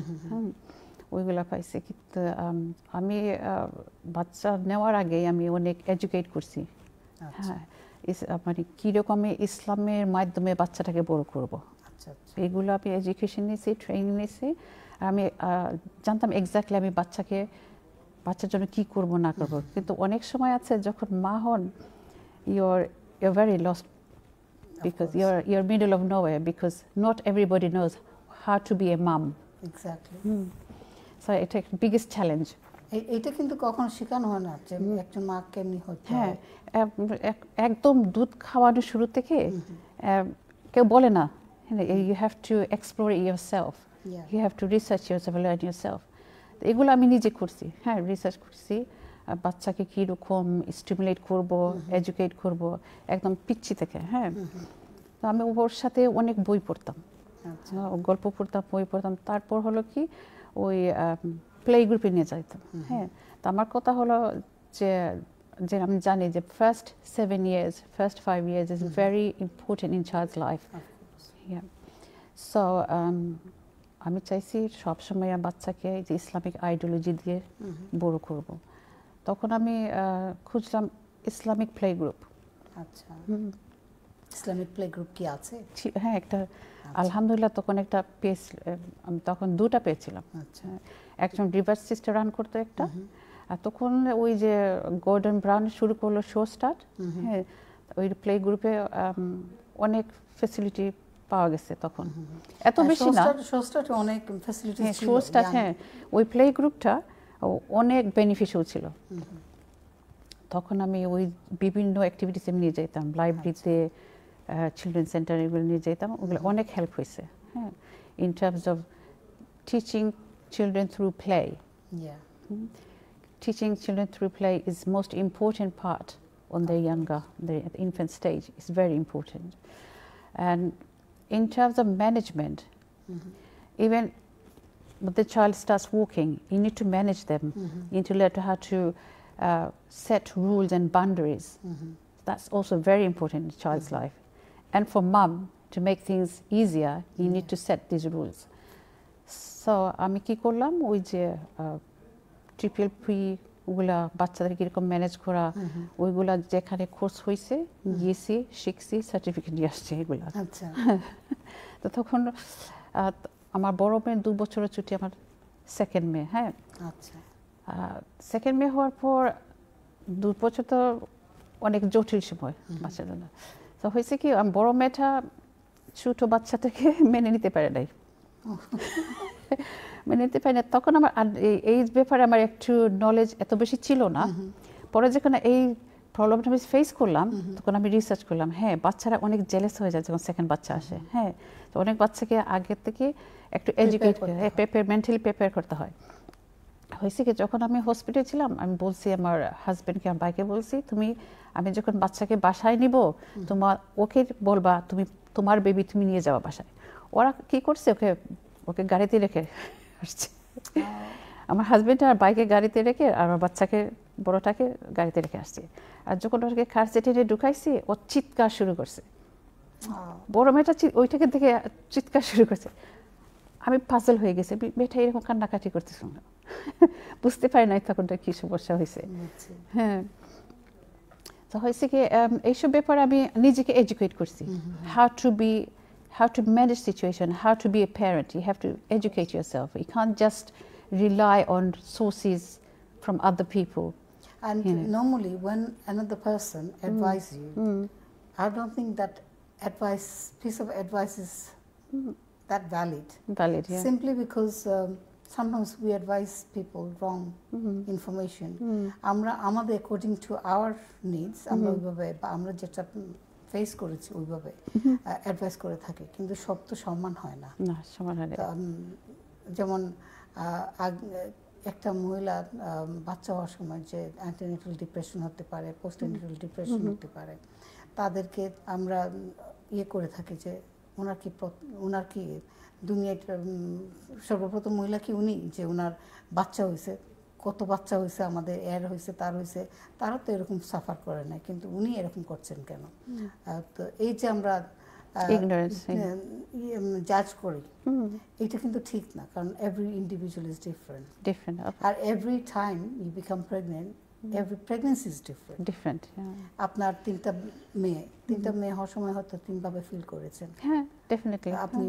ওইগুলো পাইছি। কিন্তু আমি বাচ্চা নেওয়ার আগে আমি অনেক এডুকেট করছি, হ্যাঁ মানে কীরকমে ইসলামের মাধ্যমে বাচ্চাটাকে বড় করবো, এগুলো আমি এডুকেশন নিয়েছি, ট্রেনিং নিয়েছি। আমি জানতাম এক্স্যাক্টলি আমি বাচ্চাকে বাচ্চার জন্য কী করবো না করবো। কিন্তু অনেক সময় আছে যখন মা হন you're you're very lost because you're you're middle of nowhere, because not everybody knows how to be a mum. Exactly, so এটা বিগেস্ট চ্যালেঞ্জ। এটা কিন্তু কখনো শেখানো হয় না যে একজন মা কেমনি হতে হয়। হ্যাঁ, একদম দুধ খাওয়ানোর শুরু থেকে কেউ বলে না, you have to explore yourself, you have to research yourself, learn yourself. এগুলো আমি নিজে করছি, হ্যাঁ রিসার্চ করছি বাচ্চাকে কীরকম স্টিমুলেট করব, এডুকেট করব একদম পিচ্ছি থেকে। হ্যাঁ, তো আমি ওর সাথে অনেক বই পড়তাম, গল্প পড়তাম, বই পড়তাম। তারপর হলো কি ওই প্লে গ্রুপে নিয়ে যাইতাম। হ্যাঁ, তো আমার কথা হলো যে যে আমি জানি যে first seven years first five years is very important in child's life. হ্যাঁ, সো আমি চাইছি সবসময় বাচ্চাকে যে ইসলামিক আইডিওলজি দিয়ে বড় করব। তখন আমি খুঁজলাম ইসলামিক প্লে গ্রুপ। আচ্ছা, ইসলামিক প্লে গ্রুপ কি আছে? হ্যাঁ, একটা আলহামদুলিল্লাহ তখন একটা পেজ, তখন দুটা পেয়েছিলাম। আচ্ছা, একজন রিভার্স সিস্টার রান করতো একটা, আর তখন ওই যে গর্ডন ব্রাউন শুরু করলো শো স্টার্ট। হ্যাঁ, ওই প্লে গ্রুপে অনেক ফেসিলিটি পাওয়া গেছে তখন, এত বেশি না, শো স্টার্ট অনেক ফেসিলিটি ছিল শো স্টার্ট। হ্যাঁ, ওই প্লে গ্রুপটা অনেক বেনিফিশিয়াল ছিল। তখন আমি ওই বিভিন্ন অ্যাক্টিভিটিস আমি নিয়ে যেতাম, লাইব্রেরিতে, চিলড্রেন সেন্টার, এগুলো নিয়ে যেতাম। ওগুলো অনেক হেল্প হয়েছে, হ্যাঁ in terms of teaching children through play. Yeah. Hmm? Teaching children through play is most important part on their younger, their infant stage. It's very important. And in terms of management, mm-hmm. even when the child starts walking, you need to manage them. Mm-hmm. You need to learn how to uh, set rules and boundaries. Mm-hmm. That's also very important in a child's mm-hmm. life. And for mom, to make things easier, you yeah. need to set these rules. So আমি কী করলাম, ওই যে ট্রিপল পিগুলা বাচ্চাদের কীরকম ম্যানেজ করা, ওইগুলা যেখানে কোর্স হয়েছে গিয়েছি, শিখছি, সার্টিফিকেট নিয়ে আসছি এগুলো। আচ্ছা, তো তখন আমার বড় মেয়ের দু বছরের ছুটি, আমার সেকেন্ড মেয়ে। হ্যাঁ, আচ্ছা, সেকেন্ড মেয়ে হওয়ার পর দু বছর তো অনেক জটিল সময় বাচ্চার জন্য। তো হয়েছে কি আমার বড় মেয়েটা ছোটো বাচ্চাটাকে মেনে নিতে পারে নাই, মেনে নিতে পারি না। তখন আমার এই ব্যাপারে আমার একটু নলেজ এত বেশি ছিল না। পরে যখন এই প্রবলেমটা আমি ফেস করলাম তখন আমি রিসার্চ করলাম, হ্যাঁ বাচ্চারা অনেক জেলেস হয়ে যায় যখন সেকেন্ড বাচ্চা আসে। হ্যাঁ, তো অনেক বাচ্চাকে আগে থেকে একটু এডুকেট প্রিপেয়ার, মেন্টালি প্রিপেয়ার করতে হয়। হয়েছে কি যখন আমি হসপিটালে ছিলাম আমি বলছি আমার হাজব্যান্ডকে, আমার ভাইকে বলছি, তুমি আমি যখন বাচ্চাকে বাসায় নিব তোমার ওকে বলবা তুমি তোমার বেবি তুমি নিয়ে যাওয়া বাসায়। ওরা কী করছে, ওকে ওকে গাড়িতে রেখে আসছে। আমার হাজব্যান্ড আর বাইকে গাড়িতে রেখে আর আমার বাচ্চাকে বড়টাকে গাড়িতে রেখে আসছে। আর যখন ওটাকে কার সিটে ঢুকাইছি ও চিৎকার শুরু করছে, বড় মেয়েটা ওইটাকে দেখে চিৎকার শুরু করছে। আমি পাজল হয়ে গেছি, মেয়েটা এরকম কান্নাকাটি করতে শুনলাম, বুঝতে পারি নাই তখনটা কী সমস্যা হয়েছে। হ্যাঁ, তো হয়েছে কি এইসব ব্যাপারে আমি নিজেকে এডুকেট করছি, how to be how to manage situation, how to be a parent. You have to educate yourself. You can't just rely on sources from other people. And you know. Normally when another person advises mm. you, mm. I don't think that advice, piece of advice is mm. that valid. Valid, yeah. Simply because um, sometimes we advise people wrong mm-hmm. information. Amra amader according to our needs, amra oibabe ba amra jeta face korechi oibabe advice kore thaki, kintu shob to সম্মান হয় না। না, সম্মান হয় না। যেমন একটা মহিলা বাচ্চা হওয়ার সময় যে অ্যান্টিনেটাল ডিপ্রেশন হতে পারে, পোস্টনেটাল ডিপ্রেশন হতে পারে, তাদেরকে আমরা ইয়ে করে থাকি যে ওনার কি ওনার কি দুনিয়া সর্বপ্রথম মহিলা কি উনি যে ওনার বাচ্চা হয়েছে, কত বাচ্চা হয়েছে, আমাদের এর হয়েছে, তার হয়েছে, তারা তো এরকম সাফার করে না, কিন্তু উনি এরকম করছেন কেন? তো এই যে আমরা জাজ করি, এটা কিন্তু ঠিক না, কারণ every individual is different different আর every time you become pregnant, every pregnancy is different different আপনার তিনটা মেয়ে তিনটা মেয়ে হওয়ার সময় হয়তো তিনভাবে ফিল করেছেন। হ্যাঁ, ডেফিনেটলি আপনি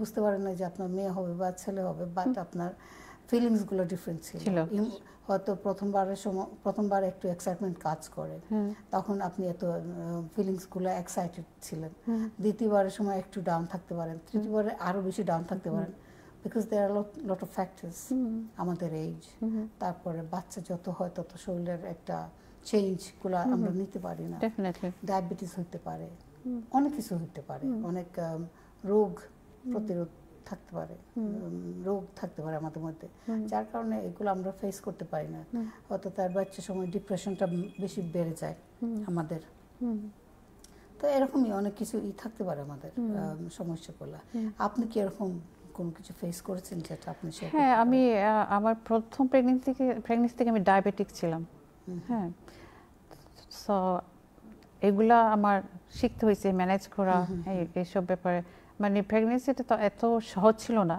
বুঝতে পারেন না যে আপনার মেয়ে হবে বা ছেলে হবে, বাট আপনার ফিলিংসগুলো ডিফারেন্ট ছিল। হয়তো প্রথমবারের সময় প্রথমবার একটু এক্সাইটমেন্ট কাজ করে, তখন আপনি এত ফিলিংসগুলো এক্সাইটেড ছিলেন, দ্বিতীয়বারের সময় একটু ডাউন থাকতে পারেন, তৃতীয়বারে আরও বেশি ডাউন থাকতে পারেন, because there are lot of factors. আমাদের এইজ, তারপরে বাচ্চা যত হয় তত শরীরের একটা চেঞ্জগুলো আমরা নিতে পারি না। ডায়াবেটিস হতে পারে, অনেক কিছু হতে পারে, অনেক রোগ প্রতিরোধ থাকতে পারে, রোগ থাকতে পারে আমাদের মধ্যে, যার কারণে এগুলো আমরা ফেস করতে পারি না। হয়তো তার বাচ্চার সময় ডিপ্রেশনটা বেশি বেড়ে যায় আমাদের, তো এরকমই অনেক কিছু ই থাকতে পারে আমাদের সমস্যাগুলো। আপনি কি এরকম কোনো কিছু ফেস করেছেন যেটা আপনি? হ্যাঁ, আমি আমার প্রথম প্রেগনেন্সি প্রেগনেন্সি থেকে আমি ডায়াবেটিক ছিলাম। হ্যাঁ, সো এগুলা আমার শিখতে হয়েছে, ম্যানেজ করা, এইসব ব্যাপারে। মানে প্রেগনেন্সিটা তো এত সহজ ছিল না,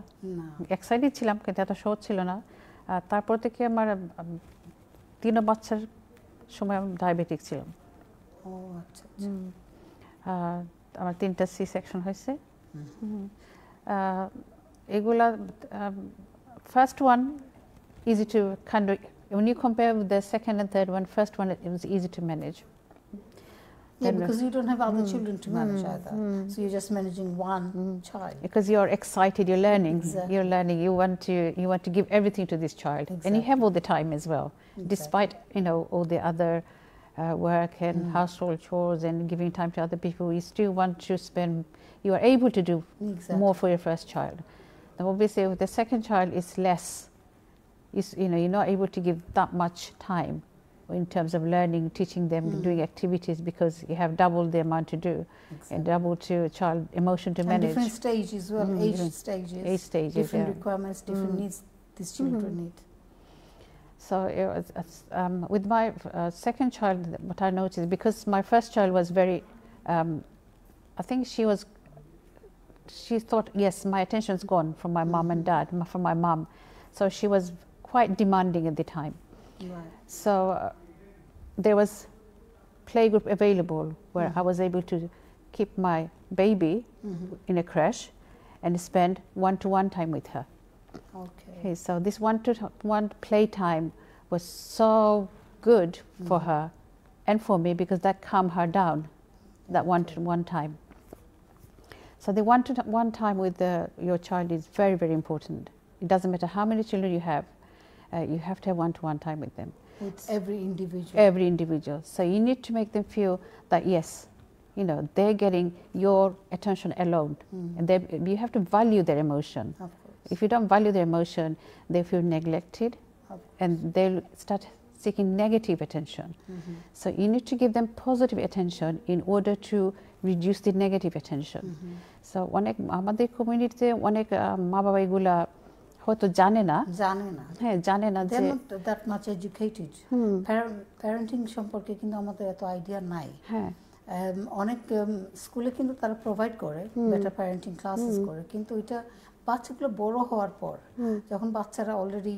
এক্সাইটেড ছিলাম কিন্তু এত সহজ ছিল না। তারপর থেকে আমার তিন বাচ্চার সময় আমি ডায়াবেটিক ছিলাম। ও আচ্ছা, আমার তিনটা সি সেকশন হয়েছে। এগুলা first one easy to kind of when you compare with the second and third one, first one it was easy to manage. Yeah, because you don't have other mm. children to manage mm. either. Mm. So you're just managing one mm. child. Because you're excited, you're learning, exactly. you're learning. You want to, you want to give everything to this child, exactly. and you have all the time as well, exactly. despite you know all the other uh, work and mm. household chores and giving time to other people. You still want to spend. You are able to do exactly. more for your first child. Now, obviously, with the second child, it's less. It's, you know, you're not able to give that much time. In terms of learning, teaching them, mm. doing activities, because you have double the amount to do, exactly. and double to child emotion to and manage. Different stages, well, mm. age different stages, age stages, different yeah. requirements, different mm. needs these children mm-hmm. need. So it was, um, with my uh, second child, what I noticed, because my first child was very, um, I think she was, she thought, yes, my attention's gone from my mm-hmm. mom and dad, from my mom, so she was quite demanding at the time. Right. So uh, there was playgroup available where mm-hmm. I was able to keep my baby mm-hmm. in a creche and spend one-to-one time with her. Okay. Okay, so this one-to-one playtime was so good mm-hmm. for her and for me, because that calmed her down, that one-to-one time. So the one-to-one time with the, your child is very, very important. It doesn't matter how many children you have. Uh, you have to have one-to-one time with them. It's every individual. Every individual. So you need to make them feel that, yes, you know, they're getting your attention alone. Mm-hmm. And they, you have to value their emotion. Of course. If you don't value their emotion, they feel neglected. And they'll start seeking negative attention. Mm-hmm. So you need to give them positive attention in order to reduce the negative attention. Mm-hmm. So onek community, onek ma baba egula হয়তো জানে না, জানে না, হ্যাঁ জানে না যে দ্যাট মাচ এডুকেটেড। প্যারেন্টিং সম্পর্কে কিন্তু আমাদের এত আইডিয়া নাই। হ্যাঁ, অনেক স্কুলে কিন্তু তারা প্রোভাইড করে, বেটার প্যারেন্টিং ক্লাসেস করে, কিন্তু এটা বাচ্চাগুলো বড় হওয়ার পর, যখন বাচ্চারা অলরেডি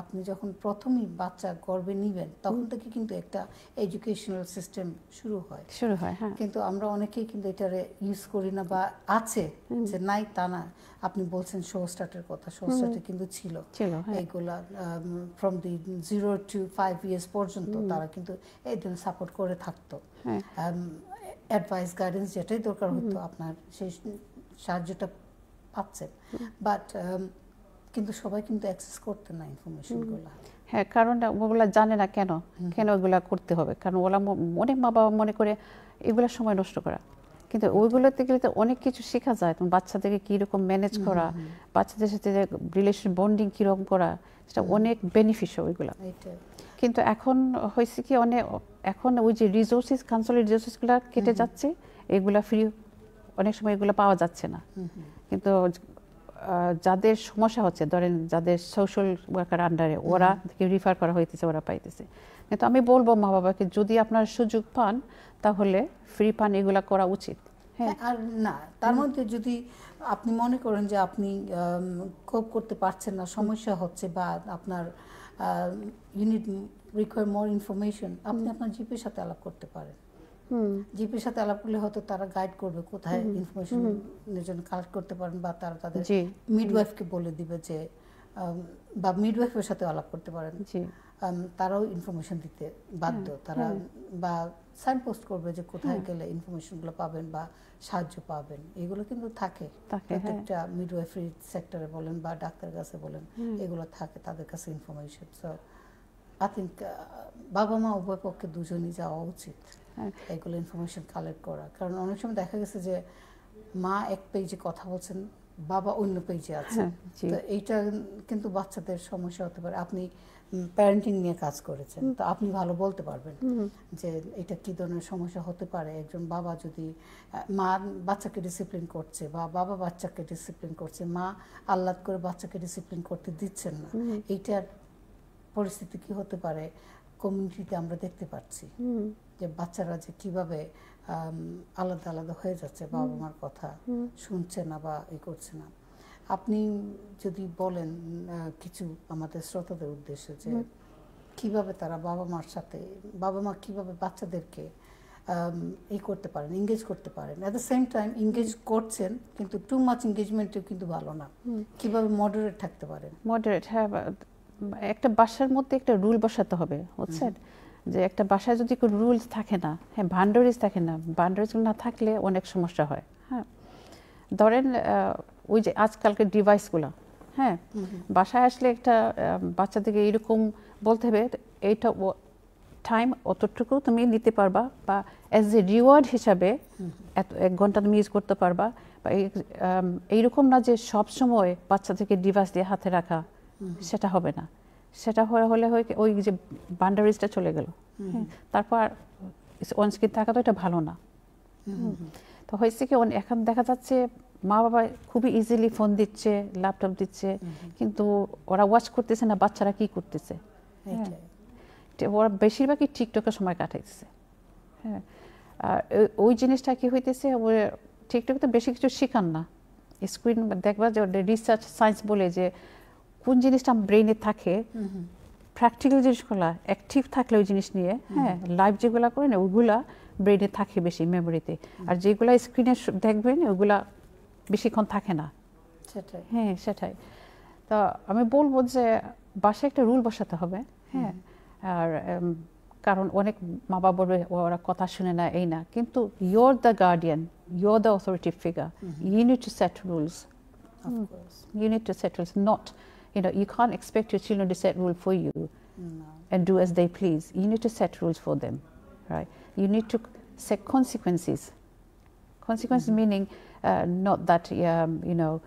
আপনি যখন প্রথমেই বাচ্চা গর্ভে নিবেন তখন থেকে কিন্তু একটা এডুকেশনাল সিস্টেম শুরু হয় শুরু হয় হ্যাঁ। কিন্তু আমরা অনেকেই কিন্তু এটা ইউজ করি না, বা আছে যে নাই তা না। আপনি বলছেন শো স্টার্টের কথা, শো স্টার্টে কিন্তু ছিল এইগুলা from the zero to five years পর্যন্ত তারা কিন্তু এই জন্য সাপোর্ট করে থাকতো, অ্যাডভাইস গাইডেন্স যেটাই দরকার হতো আপনার সেই সাহায্যটা পাচ্ছেন। বাট কিন্তু সবাই কিন্তু অ্যাক্সেস করতে না ইনফরমেশনগুলো, হ্যাঁ, কারণ ওগুলা জানে না কেন কেন ওইগুলা করতে হবে, কারণ ওরা অনেক মা বাবা মনে করে এগুলা সময় নষ্ট করা, কিন্তু ওইগুলোতে গেলে তো অনেক কিছু শেখা যায়। তুমি বাচ্চাদেরকে কীরকম ম্যানেজ করা, বাচ্চাদের সাথে রিলেশন বন্ডিং কীরকম করা, সেটা অনেক বেনিফিট ওইগুলো। কিন্তু এখন হয়েছে কি অনেক, এখন ওই যে রিসোর্সেস কাউন্সিলের রিসোর্সেসগুলো কেটে যাচ্ছে, এগুলা ফ্রি অনেক সময় এগুলো পাওয়া যাচ্ছে না। কিন্তু যাদের সমস্যা হচ্ছে, ধরেন যাদের সোশ্যাল ওয়ার্কার আন্ডারে ওরা থেকে রিফার করা হইতেছে, ওরা পাইতেছে। কিন্তু আমি বলবো মা বাবাকে, যদি আপনার সুযোগ পান তাহলে ফ্রি পান, এগুলো করা উচিত। হ্যাঁ, আর না তার মধ্যে যদি আপনি মনে করেন যে আপনি কোপ করতে পারছেন না, সমস্যা হচ্ছে, বা আপনার ইউনিট রিকোয়ার মোর ইনফরমেশন, আপনি আপনার জিপির সাথে আলাপ করতে পারেন। জিপির সাথে আলাপ করলে হয়তো তারা গাইড করবে কোথায় ইনফরমেশন জন্য কালেক্ট করতে পারেন, বা তারা তাদের মিডওয়াইফকে বলে দিবে যে, বা মিডওয়াইফের সাথে আলাপ করতে পারেন, তারাও ইনফরমেশন দিতে বাধ্য। তারা বা সাইন পোস্ট করবে যে কোথায় গেলে ইনফরমেশনগুলো পাবেন বা সাহায্য পাবেন। এগুলো কিন্তু থাকে প্রত্যেকটা মিডওয়াইফারি সেক্টরে বলেন বা ডাক্তারের কাছে বলেন, এগুলো থাকে তাদের কাছে ইনফরমেশন। সো আই থিঙ্ক বাবা মা উভয় পক্ষে দুজনই যাওয়া উচিত এগুলো ইনফরমেশন কালেক্ট করা, কারণ অনেক সময় দেখা গেছে যে মা এক পেজে কথা বলছেন, বাবা অন্য পেজে আছে। তো এইটা কিন্তু বাচ্চাদের সমস্যা হতে পারে। আপনি প্যারেন্টিং নিয়ে কাজ করেছেন, তো আপনি ভালো বলতে পারবেন যে এটা কি ধরনের সমস্যা হতে পারে। একজন বাবা যদি, মা বাচ্চাকে ডিসিপ্লিন করছে বা বাবা বাচ্চাকে ডিসিপ্লিন করছে, মা আহ্লাদ করে বাচ্চাকে ডিসিপ্লিন করতে দিচ্ছেন না, এইটার পরিস্থিতি কি হতে পারে কমিউনিটিতে আমরা দেখতে পাচ্ছি যে বাচ্চারা যে কিভাবে আলাদা আলাদা হয়ে যাচ্ছে, বাবা মার কথা শুনছে না বা ই করছে না। আপনি যদি বলেন কিছু আমাদের শ্রোতাদের উদ্দেশ্যে যে কিভাবে তারা বাবা মার সাথে, বাবা মা কিভাবে বাচ্চাদেরকে ই করতে পারেন, এঙ্গেজ করতে পারেন, at the same time engage করছেন কিন্তু টু মাচ এঙ্গেজমেন্টও কিন্তু ভালো না, কিভাবে মডারেট থাকতে পারেন। মডারেট, হ্যাঁ, একটা বাসার মধ্যে একটা রুল বসাতে হবে, বুঝছেন, যে একটা বাসায় যদি কোনো রুলস থাকে না, হ্যাঁ, বাউন্ডারিজ থাকে না, বাউন্ডারিজগুলো না থাকলে অনেক সমস্যা হয়। হ্যাঁ, ধরেন ওই যে আজকালকার ডিভাইসগুলো, হ্যাঁ, বাসায় আসলে একটা বাচ্চাদেরকে এরকম বলতে হবে, এইটা টাইম অতটুকু তুমি নিতে পারবা, বা অ্যাজ এ রিওয়ার্ড হিসাবে এত এক ঘন্টা তুমি ইউজ করতে পারবা, বা এইরকম না যে সবসময় বাচ্চাদেরকে ডিভাইস দিয়ে হাতে রাখা, সেটা হবে না। সেটা হয়ে হলে হয় ওই যে বাউন্ডারিজটা চলে গেল, তারপর অনস্ক্রিন থাকা তো এটা ভালো না। তো হয়েছে কি এখন দেখা যাচ্ছে মা বাবা খুবই ইজিলি ফোন দিচ্ছে, ল্যাপটপ দিচ্ছে, কিন্তু ওরা ওয়াচ করতেছে না বাচ্চারা কি করতেছে। ওরা বেশিরভাগই টিকটকের সময় কাটাইতেছে। হ্যাঁ, আর ওই জিনিসটা কি হইতেছে, ও টিকটকে তো বেশি কিছু শেখান না। স্ক্রিন দেখবা যে রিসার্চ সায়েন্স বলে যে কোন জিনিসটা ব্রেনে থাকে, প্র্যাকটিক্যাল জিনিসগুলো অ্যাক্টিভ থাকলে ওই জিনিস নিয়ে, হ্যাঁ, লাইভ যেগুলো করে না ওইগুলা ব্রেনে থাকে বেশি, মেমোরিতে, আর যেগুলো স্ক্রিনে দেখবেন ওইগুলা বেশিক্ষণ থাকে না। সেটাই, হ্যাঁ, সেটাই। তো আমি বলবো যে বাসায় একটা রুল বসাতে হবে। হ্যাঁ, আর কারণ অনেক মা বাবা বলবে ওরা কথা শুনে না, এই না, কিন্তু you're the guardian, you're the authority figure, you need to set rules, you need to set rules, not you know you can't expect your children to set rules for you no. and do as they please. You need to set rules for them, right? You need to set consequences consequences mm-hmm. meaning uh, not that um, you know uh,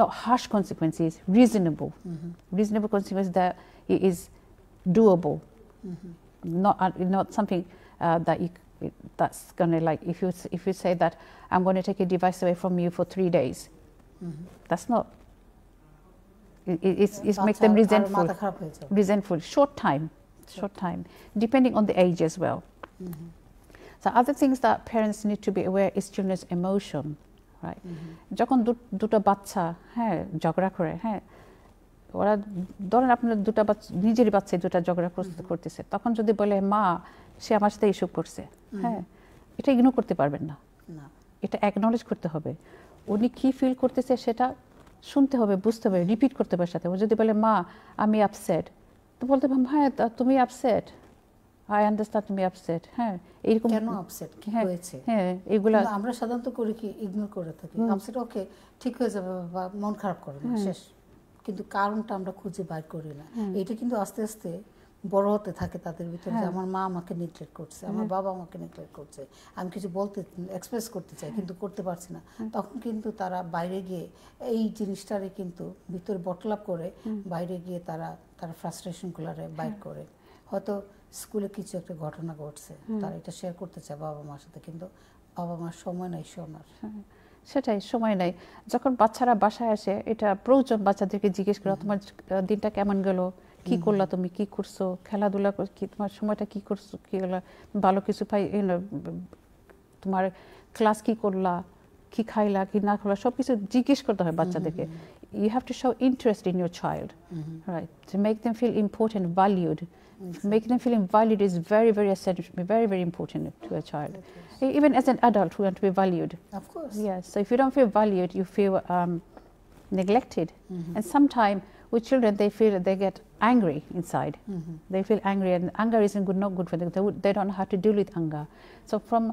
not harsh consequences, reasonable mm-hmm. reasonable consequences that it is doable mm-hmm. not uh, not something uh, that you that's going to, like, if you if you say that I'm going to take a device away from you for three days mm-hmm. that's not It, it, it makes them resentful, resentful, short time, short time, depending on the age as well. Mm-hmm. So other things that parents need to be aware is children's emotion, right? যখন দুটো বাচ্চা, হ্যাঁ, ঝগড়া করে, হ্যাঁ, ওরা ধরেন আপনার দুটা বাচ্চা, নিজেরই বাচ্চা দুটা ঝগড়া করতেছে, তখন যদি বলে মা সে আমার সাথে এসব করছে, হ্যাঁ এটা ইগনোর করতে পারবেন না, এটা অ্যাকনোলেজ করতে হবে। উনি কি ফিল করতেছে সেটা শুনতে হবে, বুঝতে হবে, রিপিট করতে হবে সাথে। ও যদি বলে মা আমি আপসেট, তো বলতে হবে হ্যাঁ তুমি আপসেট, আই আন্ডারস্ট্যান্ড তুমি আপসেট, হ্যাঁ এরকম কেন আপসেট কি হয়েছে, হ্যাঁ এগুলো আমরা সাধারণত করি কি ইগনোর করে থাকি। আপসেট ওকে ঠিক হয়ে যাবে বাবা, মন খারাপ করো না, শেষ। কিন্তু কারণটা আমরা খুঁজে বার করি না, এটা কিন্তু আস্তে আস্তে বড় হতে থাকে তাদের ভিতরে। আমার মা আমাকে নেগলেক্ট করছে, আমার বাবা আমাকে নেগলেক্ট করছে, আমি কিছু বলতে এক্সপ্রেস করতে চাই কিন্তু করতে পারছি না, তখন কিন্তু তারা বাইরে গিয়ে এই জিনিসটারে কিন্তু ভিতরে বটল আপ করে বাইরে গিয়ে তারা তারা ফ্রাস্ট্রেশনগুলোরে বাইর করে। হয়তো স্কুলে কিছু একটা ঘটনা ঘটছে, তারা এটা শেয়ার করতে চায় বাবা মার সাথে, কিন্তু বাবা মার সময় নেই শোনার, সেটাই সময় নাই। যখন বাচ্চারা বাসায় আসে এটা প্রয়োজন বাচ্চাদেরকে জিজ্ঞেস করা, তোমার দিনটা কেমন গেল, কি করলা তুমি, কি করছো, খেলাধুলা কি, তোমার সময়টা কি করছো, কি ভালো কিছু পাই, তোমার ক্লাস কি করলা, কি খাইলা কি না খাইলা, সব কিছু জিজ্ঞেস করতে হয় বাচ্চাদেরকে। You have to show interest in your child, right, to make them feel important, valued. Making them feel invalued is very, very essential, very, very important to a child. Even as an adult, we want to be valued. Of course. Yes. So if you don't feel valued, you feel um, neglected. Mm-hmm. And sometimes with children, they feel they get angry inside. Mm-hmm. They feel angry, and anger isn't good, not good for them. They, would, they don't know how to deal with anger. So from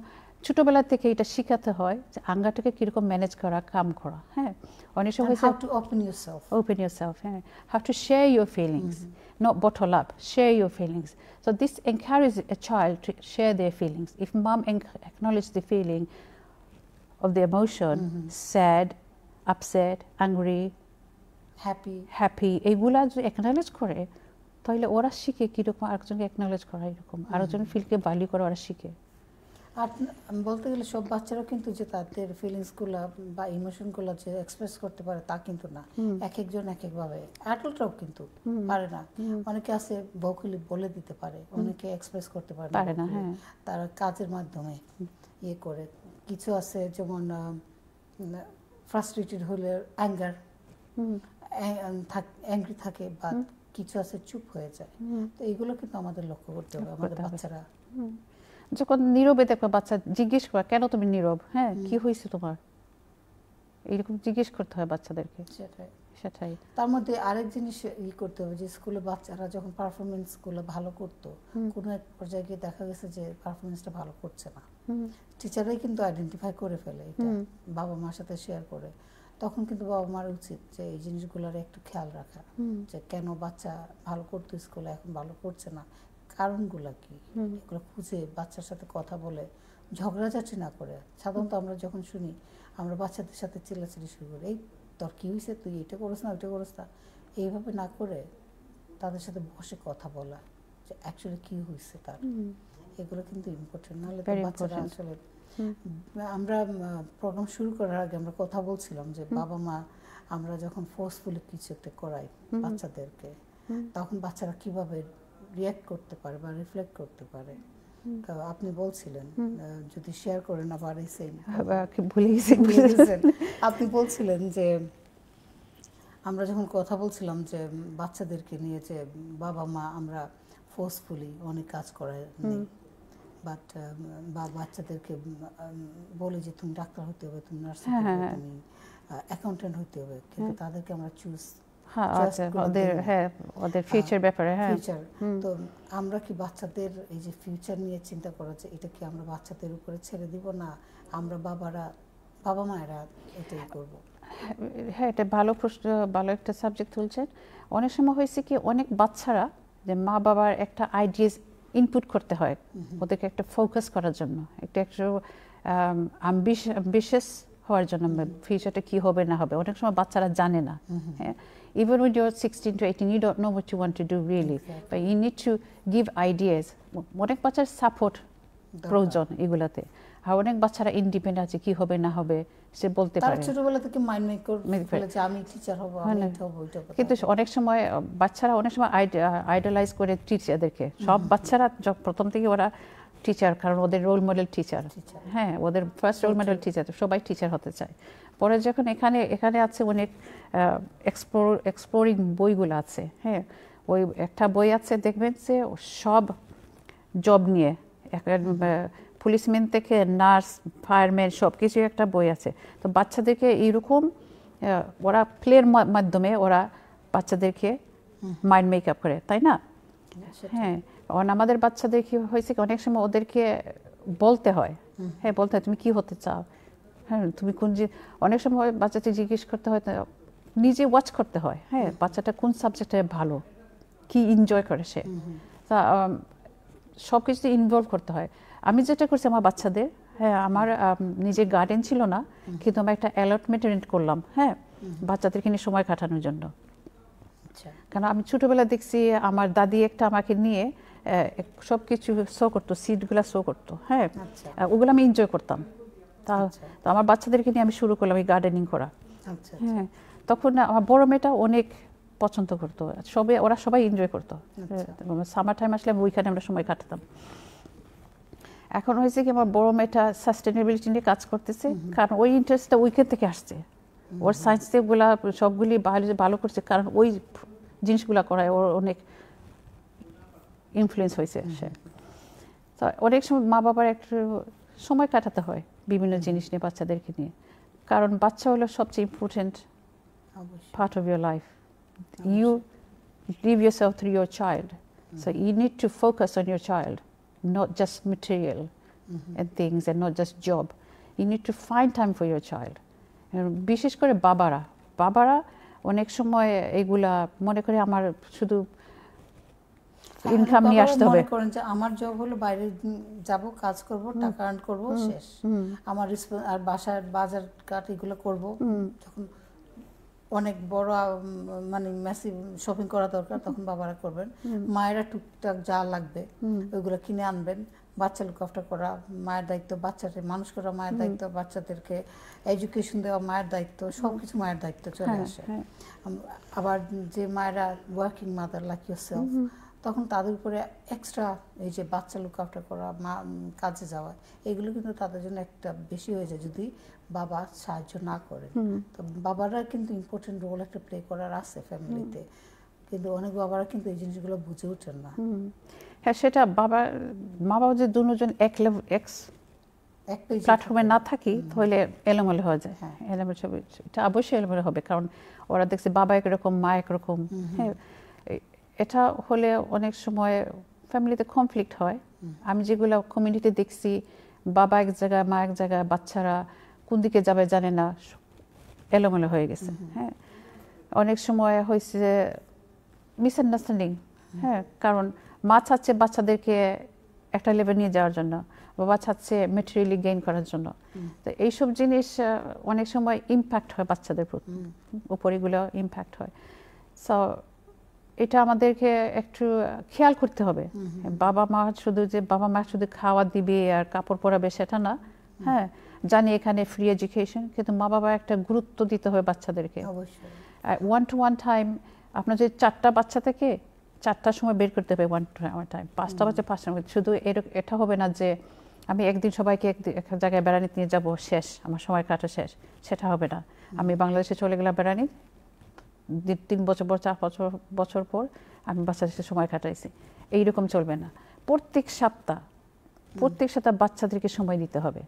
ছোটবেলা থেকে এটা শেখাতে হয় যে আঙ্গাটাকে কিরকম ম্যানেজ করা, কাম করা, হ্যাঁ অনেক সময় how to open yourself, open yourself, হ্যাঁ how to share your feelings, not bottle up, share your feelings. So this encourage a child to share their feelings. If mum acknowledge the feeling of the emotion, sad, upset, angry, happy, happy, এইগুলা যদি অ্যাকনোলেজ করে তাহলে ওরা শিখে কীরকম আরেকজনকে অ্যাকনোলেজ করা, এরকম আরেকজন ফিলকে ভ্যালু করে ওরা শিখে। আর বলতে গেলে সব বাচ্চারা কিন্তু যে তাদের ফিলিংসগুলো বা ইমোশনগুলো যে এক্সপ্রেস করতে পারে তা কিন্তু না, এক একজন এক একভাবে। অ্যাডাল্টরাও কিন্তু পারে না, অনেকে আছে ভৌগোলিক বলে দিতে পারে, অনেকে এক্সপ্রেস করতে পারে না, তারা কাজের মাধ্যমে ইয়ে করে। কিছু আছে যেমন ফ্রাস্ট্রেটেড হলে অ্যাঙ্গার অ্যাংরি থাকে, বা কিছু আছে চুপ হয়ে যায়। তো এইগুলো কিন্তু আমাদের লক্ষ্য করতে হবে আমাদের বাচ্চারা। যখন নীরবে দেখবে বাচ্চা, জিজ্ঞেস করা কেন তুমি নীরব, হ্যাঁ কি হয়েছে তোমার, এইরকম জিজ্ঞেস করতে হয় বাচ্চাদেরকে। সেটাই সেটাই। তার মধ্যে আরেক জিনিস ই করতে হবে যে স্কুলে বাচ্চারা যখন পারফরমেন্সগুলো ভালো করতো, কোনো এক পর্যায়ে গিয়ে দেখা গেছে যে পারফরমেন্সটা ভালো করছে না, টিচাররাই কিন্তু আইডেন্টিফাই করে ফেলে, এটা বাবা মার সাথে শেয়ার করে। তখন কিন্তু বাবা মার উচিত যে এই জিনিসগুলোর একটু খেয়াল রাখা, যে কেন বাচ্চা ভালো করতো স্কুলে এখন ভালো করছে না, কারণগুলো কি, এগুলো খুঁজে বাচ্চার সাথে কথা বলে ঝগড়াঝাটি না করে। সাধারণত আমরা যখন শুনি আমরা বাচ্চাদের সাথে চিল্লাচিল্লি শুরু করি, এই তোর কী হয়েছে, তুই এটা করিস না ওইটা করিস না, এইভাবে না করে তাদের সাথে বসে কথা বলা যে অ্যাকচুয়ালি কী হয়েছে তার, এগুলো কিন্তু ইম্পর্টেন্ট। নাহলে বাচ্চারা আসলে, আমরা প্রোগ্রাম শুরু করার আগে আমরা কথা বলছিলাম যে বাবা মা আমরা যখন ফোর্সফুলি কিছু একটা করাই বাচ্চাদেরকে, তখন বাচ্চারা কীভাবে রিঅ্যাক্ট করতে পারে বা রিফ্লেক্ট করতে পারে। আপনি বলছিলেন যদি শেয়ার করেন আবার এসে ভুলে গেছেন, আপনি বলছিলেন যে আমরা যখন কথা বলছিলাম যে বাচ্চাদেরকে নিয়ে যে বাবা মা আমরা ফোর্সফুলি অনেক কাজ করাই, বাট বা বাচ্চাদেরকে বলে যে তুমি ডাক্তার হতে হবে, তুমি নার্স হতে হবে, তুমি অ্যাকাউন্ট্যান্ট হতে হবে, কিন্তু তাদেরকে আমরা চুজ আমরা কি বাচ্চাদের এই যে ফিউচার নিয়ে চিন্তা করা, যে এটা কি আমরা বাচ্চাদের উপরে ছেড়ে দিব না আমরা বাবারা বাবা মায়েরা এটাই করব। হ্যাঁ এটা ভালো প্রশ্ন, ভালো একটা সাবজেক্ট তুলছেন। অনেক সময় হয়েছে কি অনেক বাচ্চারা যে মা বাবার একটা আইডিয়াস ইনপুট করতে হয় ওদেরকে একটা ফোকাস করার জন্য, একটা একটু অ্যাম্বিশাস হওয়ার জন্য, ফিউচারটা কি হবে না হবে অনেক সময় বাচ্চারা জানে না। হ্যাঁ even when you're sixteen to eighteen you don't know what you want to do really, exactly. But you need to give ideas, অনেক বাচ্চার সাপোর্ট প্রয়োজন এগুলাতে। আর অনেক বাচ্চারা ইন্ডিপেন্ডেন্ট আছে, কি হবে না হবে সে বলতে পারে, তার ছোটবেলা থেকে মাইন্ড মেক করে যে আমি টিচার হব, আমি এটা হব ওইটা। কিন্তু অনেক সময় বাচ্চারা অনেক সময় আইডলাইজ করে টিচারদেরকে, সব বাচ্চারা প্রথম থেকে ওরা টিচার, কারণ ওদের রোল মডেল টিচার। হ্যাঁ, ওদের ফার্স্ট রোল মডেল টিচার, সবাই টিচার হতে চায়। পরে যখন এখানে এখানে আছে অনেক এক্সপ্লোর এক্সপ্লোরিং বইগুলো আছে। হ্যাঁ, ওই একটা বই আছে দেখবেন যে সব জব নিয়ে, পুলিশম্যান থেকে নার্স, ফায়ারম্যান, সব কিছু একটা বই আছে। তো বাচ্চাদেরকে এইরকম ওরা প্লের মাধ্যমে ওরা বাচ্চাদেরকে মাইন্ড মেকআপ করে, তাই না? হ্যাঁ, কারণ আমাদের বাচ্চাদের কি হয়েছে অনেক সময় ওদেরকে বলতে হয়, হ্যাঁ বলতে হয় তুমি কি হতে চাও, হ্যাঁ তুমি কোন, যে অনেক সময় বাচ্চাকে জিজ্ঞেস করতে হয়, নিজে ওয়াচ করতে হয়, হ্যাঁ বাচ্চাটা কোন সাবজেক্টে ভালো, কি এনজয় করে সে, তা সব কিছুতে ইনভলভ করতে হয়। আমি যেটা করছি আমার বাচ্চাদের, হ্যাঁ আমার নিজের গার্ডেন ছিল না, কিন্তু আমি একটা অ্যালটমেন্ট রেন্ট করলাম, হ্যাঁ বাচ্চাদেরকে নিয়ে সময় কাটানোর জন্য। কারণ আমি ছোটোবেলা দেখছি আমার দাদি একটা আমাকে নিয়ে সব কিছু শো করতো, সিটগুলো শো করতো, হ্যাঁ ওগুলো আমি এনজয় করতাম। তা তো আমার বাচ্চাদেরকে নিয়ে আমি শুরু করলাম এই গার্ডেনিং করা। হ্যাঁ, তখন আমার বড় মেয়েটা অনেক পছন্দ করতো, সবে ওরা সবাই এনজয় করতো। সামার টাইম আসলে ওইখানে আমরা সময় কাটাতাম। এখন হয়েছে কি আমার বড় মেয়েটা সাস্টেনেবিলিটি নিয়ে কাজ করতেছে, কারণ ওই ইন্টারেস্টটা ওইখান থেকে আসছে। ওর সায়েন্স এগুলা সবগুলি বায়োলজি ভালো করছে, কারণ ওই জিনিসগুলো করায় ওর অনেক ইনফ্লুয়েন্স হয়েছে। তো অনেক সময় মা বাবার একটু সময় কাটাতে হয় বিভিন্ন জিনিস নিয়ে বাচ্চাদেরকে নিয়ে, কারণ বাচ্চা হলো সবচেয়ে important part of your life. You live yourself through your child, so you need to focus on your child, not just material and things and not just job. You need to find time for your child. বিশেষ করে বাবারা বাবারা অনেক সময় এগুলা মনে করে আমার শুধু ইনকাম নিয়ে আসতে হবে, কারণ যে আমার জব হলো বাইরে যাব, কাজ করব, টাকা আর্ন করব, শেষ আমার আর বাসার বাজার কাট এগুলো করব। যখন অনেক বড় মানে ম্যাসিভ শপিং করা দরকার তখন বাবারা করবেন, মায়েরা টুকটাক যা লাগবে ওইগুলো কিনে আনবেন। বাচ্চা লুকআফটার করা মায়ের দায়িত্ব, বাচ্চাদের মানুষ করা মায়ের দায়িত্ব, বাচ্চাদেরকে এডুকেশন দেওয়া মায়ের দায়িত্ব, সব কিছু মায়ের দায়িত্ব চলে আসে। আবার যে মায়েরা ওয়ার্কিং মাদার লাইক ইয়োরসেলফ, তখন তাদের উপরে এক্সট্রা এই যে বাচ্চা লুকআফটার করা, মা কাজে যাওয়া, এগুলো কিন্তু তাদের জন্য একটা বেশি হয়ে যায় যদি বাবা সাহায্য না করে। তো বাবারা কিন্তু ইম্পর্টেন্ট রোল একটা প্লে করার আছে ফ্যামিলিতে, কিন্তু অনেক বাবারা কিন্তু এই জিনিসগুলো বুঝে ওঠেন না। হ্যাঁ, সেটা বাবা মা বাবা যে দুজন এক লেভেল এক্স এক প্ল্যাটফর্মে না থাকি তাহলে এলোমেলো হয়ে যায়। হ্যাঁ, এলোমেলো ছবি এটা অবশ্যই এলোমেলো হবে, কারণ ওরা দেখছে বাবা একরকম মা একরকম। হ্যাঁ, এটা হলে অনেক সময় ফ্যামিলিতে কনফ্লিক্ট হয়। আমি যেগুলো কমিউনিটি দেখছি বাবা এক জায়গায় মা এক জায়গায়, বাচ্চারা কোন দিকে যাবে জানে না, এলোমেলো হয়ে গেছে। হ্যাঁ, অনেক সময় হয়েছে মিসআন্ডারস্ট্যান্ডিং। হ্যাঁ, কারণ মা চাচ্ছে বাচ্চাদেরকে একটা লেভেল নিয়ে যাওয়ার জন্য, বাবা চাচ্ছে মেটেরিয়ালি গেইন করার জন্য। তো এইসব জিনিস অনেক সময় ইম্প্যাক্ট হয় বাচ্চাদের উপর, এগুলো ইম্প্যাক্ট হয়। সো এটা আমাদেরকে একটু খেয়াল করতে হবে। বাবা মা শুধু যে বাবা মা শুধু খাওয়া দিবে আর কাপড় পরাবে সেটা না। হ্যাঁ, জানি এখানে ফ্রি এডুকেশন, কিন্তু মা বাবা একটা গুরুত্ব দিতে হবে বাচ্চাদেরকে। ওয়ান টু ওয়ান টাইম আপনার যদি চারটা বাচ্চা থেকে চারটার সময় বের করতে হবে, ওয়ান টু ওয়ান টাইম পাঁচটা বাচ্চা পাঁচটার মধ্যে শুধু এরকম। এটা হবে না যে আমি একদিন সবাইকে এক জায়গায় বেড়ানিতে নিয়ে যাব, শেষ আমার সময় কাটা শেষ, সেটা হবে না। আমি বাংলাদেশে চলে গেলাম বেড়ানি, তিন বছর পর চার বছর বছর পর আমি বাচ্চাদের সময় কাটাইছি, এইরকম চলবে না। প্রত্যেক সপ্তাহ প্রত্যেক সপ্তাহ বাচ্চাদেরকে সময় দিতে হবে।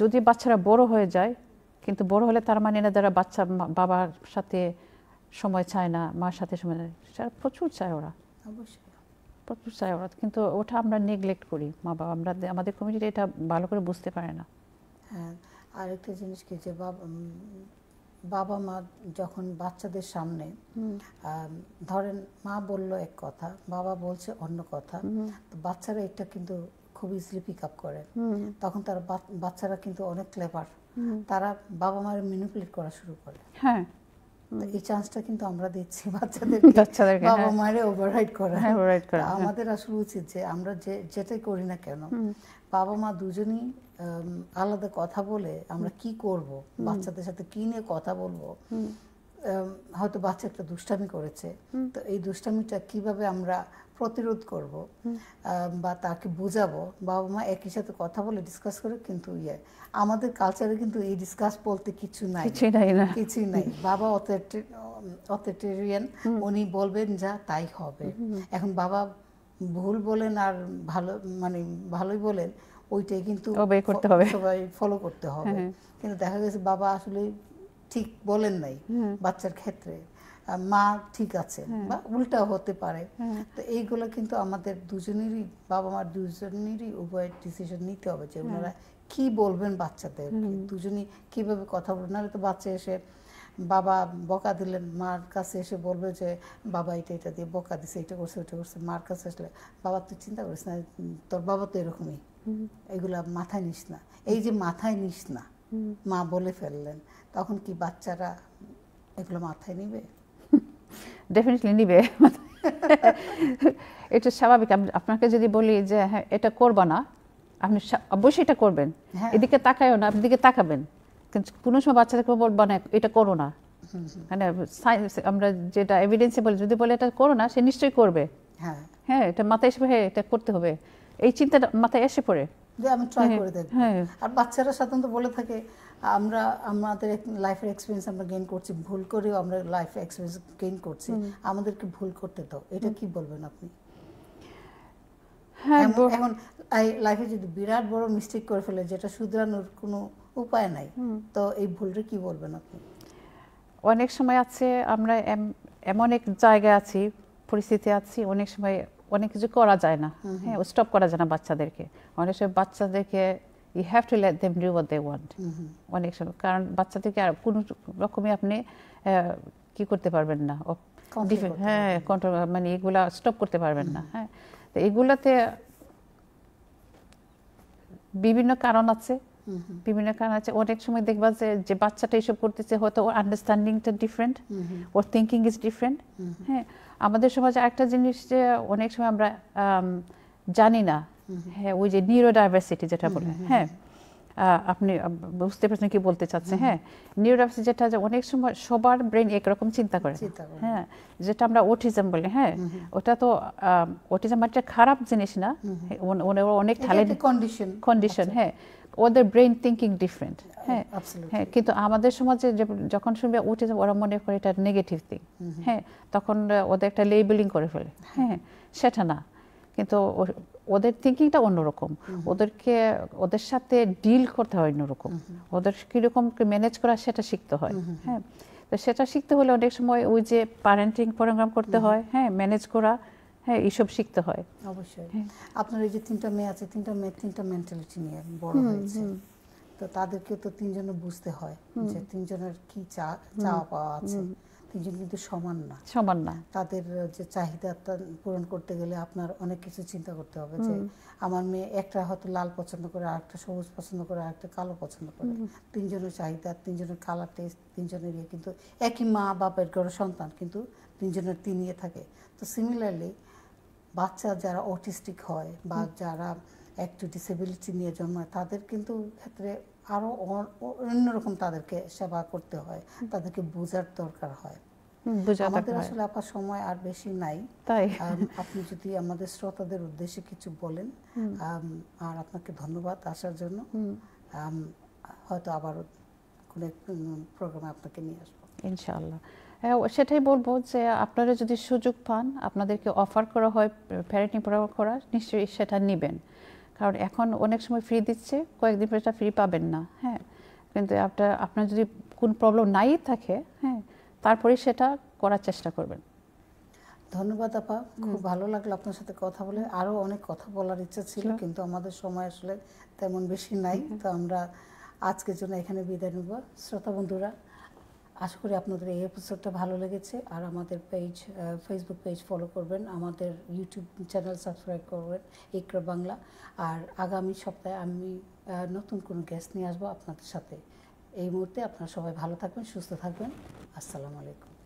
যদি বাচ্চারা বড় হয়ে যায়, কিন্তু বড় হলে তার মানে না যারা বাচ্চা বাবার সাথে সময় চায় না, মার সাথে সময় চায়, প্রচুর চায় ওরা, অবশ্যই প্রচুর চায় ওরা, কিন্তু ওটা আমরা নেগলেক্ট করি মা বাবা, আমরা আমাদের কমিউনিটি এটা ভালো করে বুঝতে পারে না। হ্যাঁ, আরেকটা জিনিস কি যে বাবা বাবা মা যখন বাচ্চাদের সামনে ধরেন মা বলল এক কথা, বাবা বলছে অন্য কথা, তো বাচ্চারা এটা কিন্তু খুব ইজিলি পিক আপ করে। তখন তারা বাচ্চারা কিন্তু অনেক ক্লেভার, তারা বাবা মায়ের ম্যানিপুলেট করা শুরু করে। হ্যাঁ, এই চান্সটা কিন্তু আমরা দিচ্ছি বাচ্চাদের, বাবা মায়ের ওভাররাইড করা। আমাদের আসলে উচিত যে আমরা যে যেটাই করি না কেন, বাবা মা দুজনই আলাদা কথা বলে আমরা কি করব, বাচ্চাদের সাথে কি নিয়ে কথা বলবো। হয়তো বাচ্চা একটা দুষ্টামি করেছে, তো এই দুষ্টামিটা কিভাবে আমরা প্রতিরোধ করব বা তাকে বোঝাবো, বাবা মা একই সাথে কথা বলে ডিসকাস করে। কিন্তু ইয়ে আমাদের কালচারে কিন্তু এই ডিসকাস বলতে কিছু নাই, কিছুই নাই। বাবা অথরিটেরিয়ান, উনি বলবেন যা তাই হবে। এখন বাবা ভুল বলেন আর ভালো মানে ভালোই বলেন, ওইটাই কিন্তু সবাই ফলো করতে হবে। কিন্তু দেখা গেছে বাবা আসলে ঠিক বলেন নাই বাচ্চার ক্ষেত্রে, মা ঠিক আছে বা উল্টা হতে পারে। তো এইগুলো কিন্তু আমাদের দুজনেরই, বাবা মার দুজনেরই উভয় ডিসিশন নিতে হবে যে ওনারা কি বলবেন বাচ্চাদের, দুজনই কিভাবে কথা বলবেন। নাহলে তো বাচ্চা এসে বাবা বকা দিলেন, মার কাছে এসে বলবে যে বাবা এটা এটা দিয়ে বকা দিছে, এটা করছে ওটা করছে। মার কাছে আসলে বাবা তুই চিন্তা করিস না, তোর বাবা তো এরকমই, এগুলা মাথায় নিস না। এই যে মাথায় নিস না মা বলে ফেললেন, তখন কি বাচ্চারা এগুলো মাথায় নিবে? ডেফিনেটলি নিবে, এটা স্বাভাবিক। আপনাকে যদি বলি যে হ্যাঁ এটা করবা না, আপনি অবশ্যই এটা করবেন, এদিকে তাকায়ও না, আপনি দিকে তাকাবেন। কিন্তু কোনো সময় বাচ্চাদেরকে বলবা না এটা করো না, মানে সায়েন্স আমরা যেটা এভিডেন্সে বলি, যদি বলে এটা করো না, সে নিশ্চয়ই করবে। হ্যাঁ হ্যাঁ, এটা মাথায় এসে হ্যাঁ এটা করতে হবে, এই চিন্তাটা মাথায় এসে পড়ে যে আমি ট্রাই করে দেখব। আর বাচ্চারা সাধারণত বলে থাকে, আমরা আমাদের লাইফের এক্সপিরিয়েন্স আমরা গেইন করছি, ভুল করেও আমরা লাইফ এক্সপিরিয়েন্স গেইন করছি, আমাদেরকে ভুল করতে দাও। এটা কি বলবেন আপনি? হ্যাঁ, এখন লাইফে যদি বিরাট বড় মিস্টেক করে ফেলে যেটা শুধরানোর কোনো উপায় নাই, তো এই ভুলটা কি বলবেন আপনি? অনেক সময় আছে আমরা এমন এক জায়গায় আছি, পরিস্থিতি আছি, অনেক সময় অনেক কিছু করা যায় না, হ্যাঁ স্টপ করা যায় না বাচ্চাদেরকে। অনেক সময় বাচ্চাদেরকে you have to let them do what they want অনেক সময়, কারণ বাচ্চাদেরকে আর কোনো রকমই আপনি কি করতে পারবেন না, হ্যাঁ কন্ট্রোল মানে এগুলা স্টপ করতে পারবেন না। হ্যাঁ, তো এগুলাতে বিভিন্ন কারণ আছে, বিভিন্ন কারণ আছে। অনেক সময় দেখবা যে বাচ্চাটা এসব করতেছে, হয়তো ওর আন্ডারস্ট্যান্ডিংটা ডিফারেন্ট, ওর থিঙ্কিং ইজ ডিফারেন্ট। হ্যাঁ, আমাদের সমাজে একটা জিনিস যে অনেক সময় আমরা জানি না, হ্যাঁ ওই যে নিউরো ডাইভার্সিটি যেটা বলে, হ্যাঁ আপনি বুঝতে পারছেন কি বলতে চাচ্ছে। হ্যাঁ, নিউরো ডাইভার্সিটি যেটা, যে অনেক সময় সবার ব্রেন একরকম চিন্তা করে, হ্যাঁ যেটা আমরা অটিজম বলি। হ্যাঁ, ওটা তো অটিজম একটা খারাপ জিনিস না, অনেক কন্ডিশন কন্ডিশন হ্যাঁ ওদের ব্রেন থিঙ্কিং ডিফারেন্ট। হ্যাঁ হ্যাঁ, কিন্তু আমাদের সমাজে যখন শুনবে অটিজম, ওরা মনে করে এটা নেগেটিভ থিং। হ্যাঁ, তখন ওদের একটা লেবেলিং করে ফেলে। হ্যাঁ, সেটা না, কিন্তু ওদের থিঙ্কিংটা অন্যরকম, ওদেরকে ওদের সাথে ডিল করতে হয় অন্যরকম, ওদের কীরকম ম্যানেজ করা সেটা শিখতে হয়। হ্যাঁ, তো সেটা শিখতে হলে অনেক সময় ওই যে প্যারেন্টিং প্রোগ্রাম করতে হয়, হ্যাঁ ম্যানেজ করা, হ্যাঁ এইসব শিখতে হয়। অবশ্যই, আপনার এই যে তিনটা মেয়ে আছে, তিনটা মেয়ে তিনটা মেন্টালিটি নিয়ে বড় হয়েছে, তো তাদেরকে তো তিনজনে বুঝতে হয় যে তিনজনের কি চাওয়া পাওয়া আছে। তিনজন কিন্তু সমান না, সমান না। তাদের যে চাহিদাটা পূরণ করতে গেলে আপনার অনেক কিছু চিন্তা করতে হবে যে আমার মেয়ে একটা হয়তো লাল পছন্দ করে, আর একটা সবুজ পছন্দ করে, আর একটা কালো পছন্দ করে। তিনজনের চাহিদা, তিনজনের কালার টেস্ট, তিনজনের ইয়ে, কিন্তু একই মা বাপের ঘরের সন্তান, কিন্তু তিনজনের তিন ইয়ে থাকে। তো সিমিলারলি বাচ্চা যারা অটিস্টিক হয় বা যারা একটু ডিসেবিলিটি নিয়ে জন্মায়, তাদের কিন্তু ক্ষেত্রে আরও অন্যরকম তাদেরকে সেবা করতে হয়, তাদেরকে বোঝার দরকার হয়। আমাদের আসলে আপার সময় আর বেশি নাই, তাই আপনি যদি আমাদের শ্রোতাদের উদ্দেশ্যে কিছু বলেন। আর আপনাকে ধন্যবাদ আসার জন্য, হয়তো আবারও কোনো প্রোগ্রামে আপনাকে নিয়ে আসবো ইনশাআল্লাহ। হ্যাঁ, সেটাই বলবো যে আপনারা যদি সুযোগ পান, আপনাদেরকে অফার করা হয় প্যারেন্টিং প্রোগ্রাম করা, নিশ্চয়ই সেটা নেবেন, কারণ এখন অনেক সময় ফ্রি দিচ্ছে, কয়েকদিন পরে সেটা ফ্রি পাবেন না। হ্যাঁ, কিন্তু আপনার আপনার যদি কোন প্রবলেম নাই থাকে, হ্যাঁ তারপরে সেটা করার চেষ্টা করবেন। ধন্যবাদ আপা, খুব ভালো লাগলো আপনার সাথে কথা বলে। আরও অনেক কথা বলার ইচ্ছা ছিল, কিন্তু আমাদের সময় আসলে তেমন বেশি নাই, তো আমরা আজকের জন্য এখানে বিদায় নেব। শ্রোতা বন্ধুরা, আশা করি আপনাদের এই এপিসোডটা ভালো লেগেছে। আর আমাদের পেজ ফেসবুক পেজ ফলো করবেন, আমাদের ইউটিউব চ্যানেল সাবস্ক্রাইব করবেন ইকরা বাংলা। আর আগামী সপ্তাহে আমি নতুন কোনো গেস্ট নিয়ে আসবো আপনাদের সাথে। এই মুহূর্তে আপনারা সবাই ভালো থাকবেন, সুস্থ থাকবেন। আসসালামু আলাইকুম।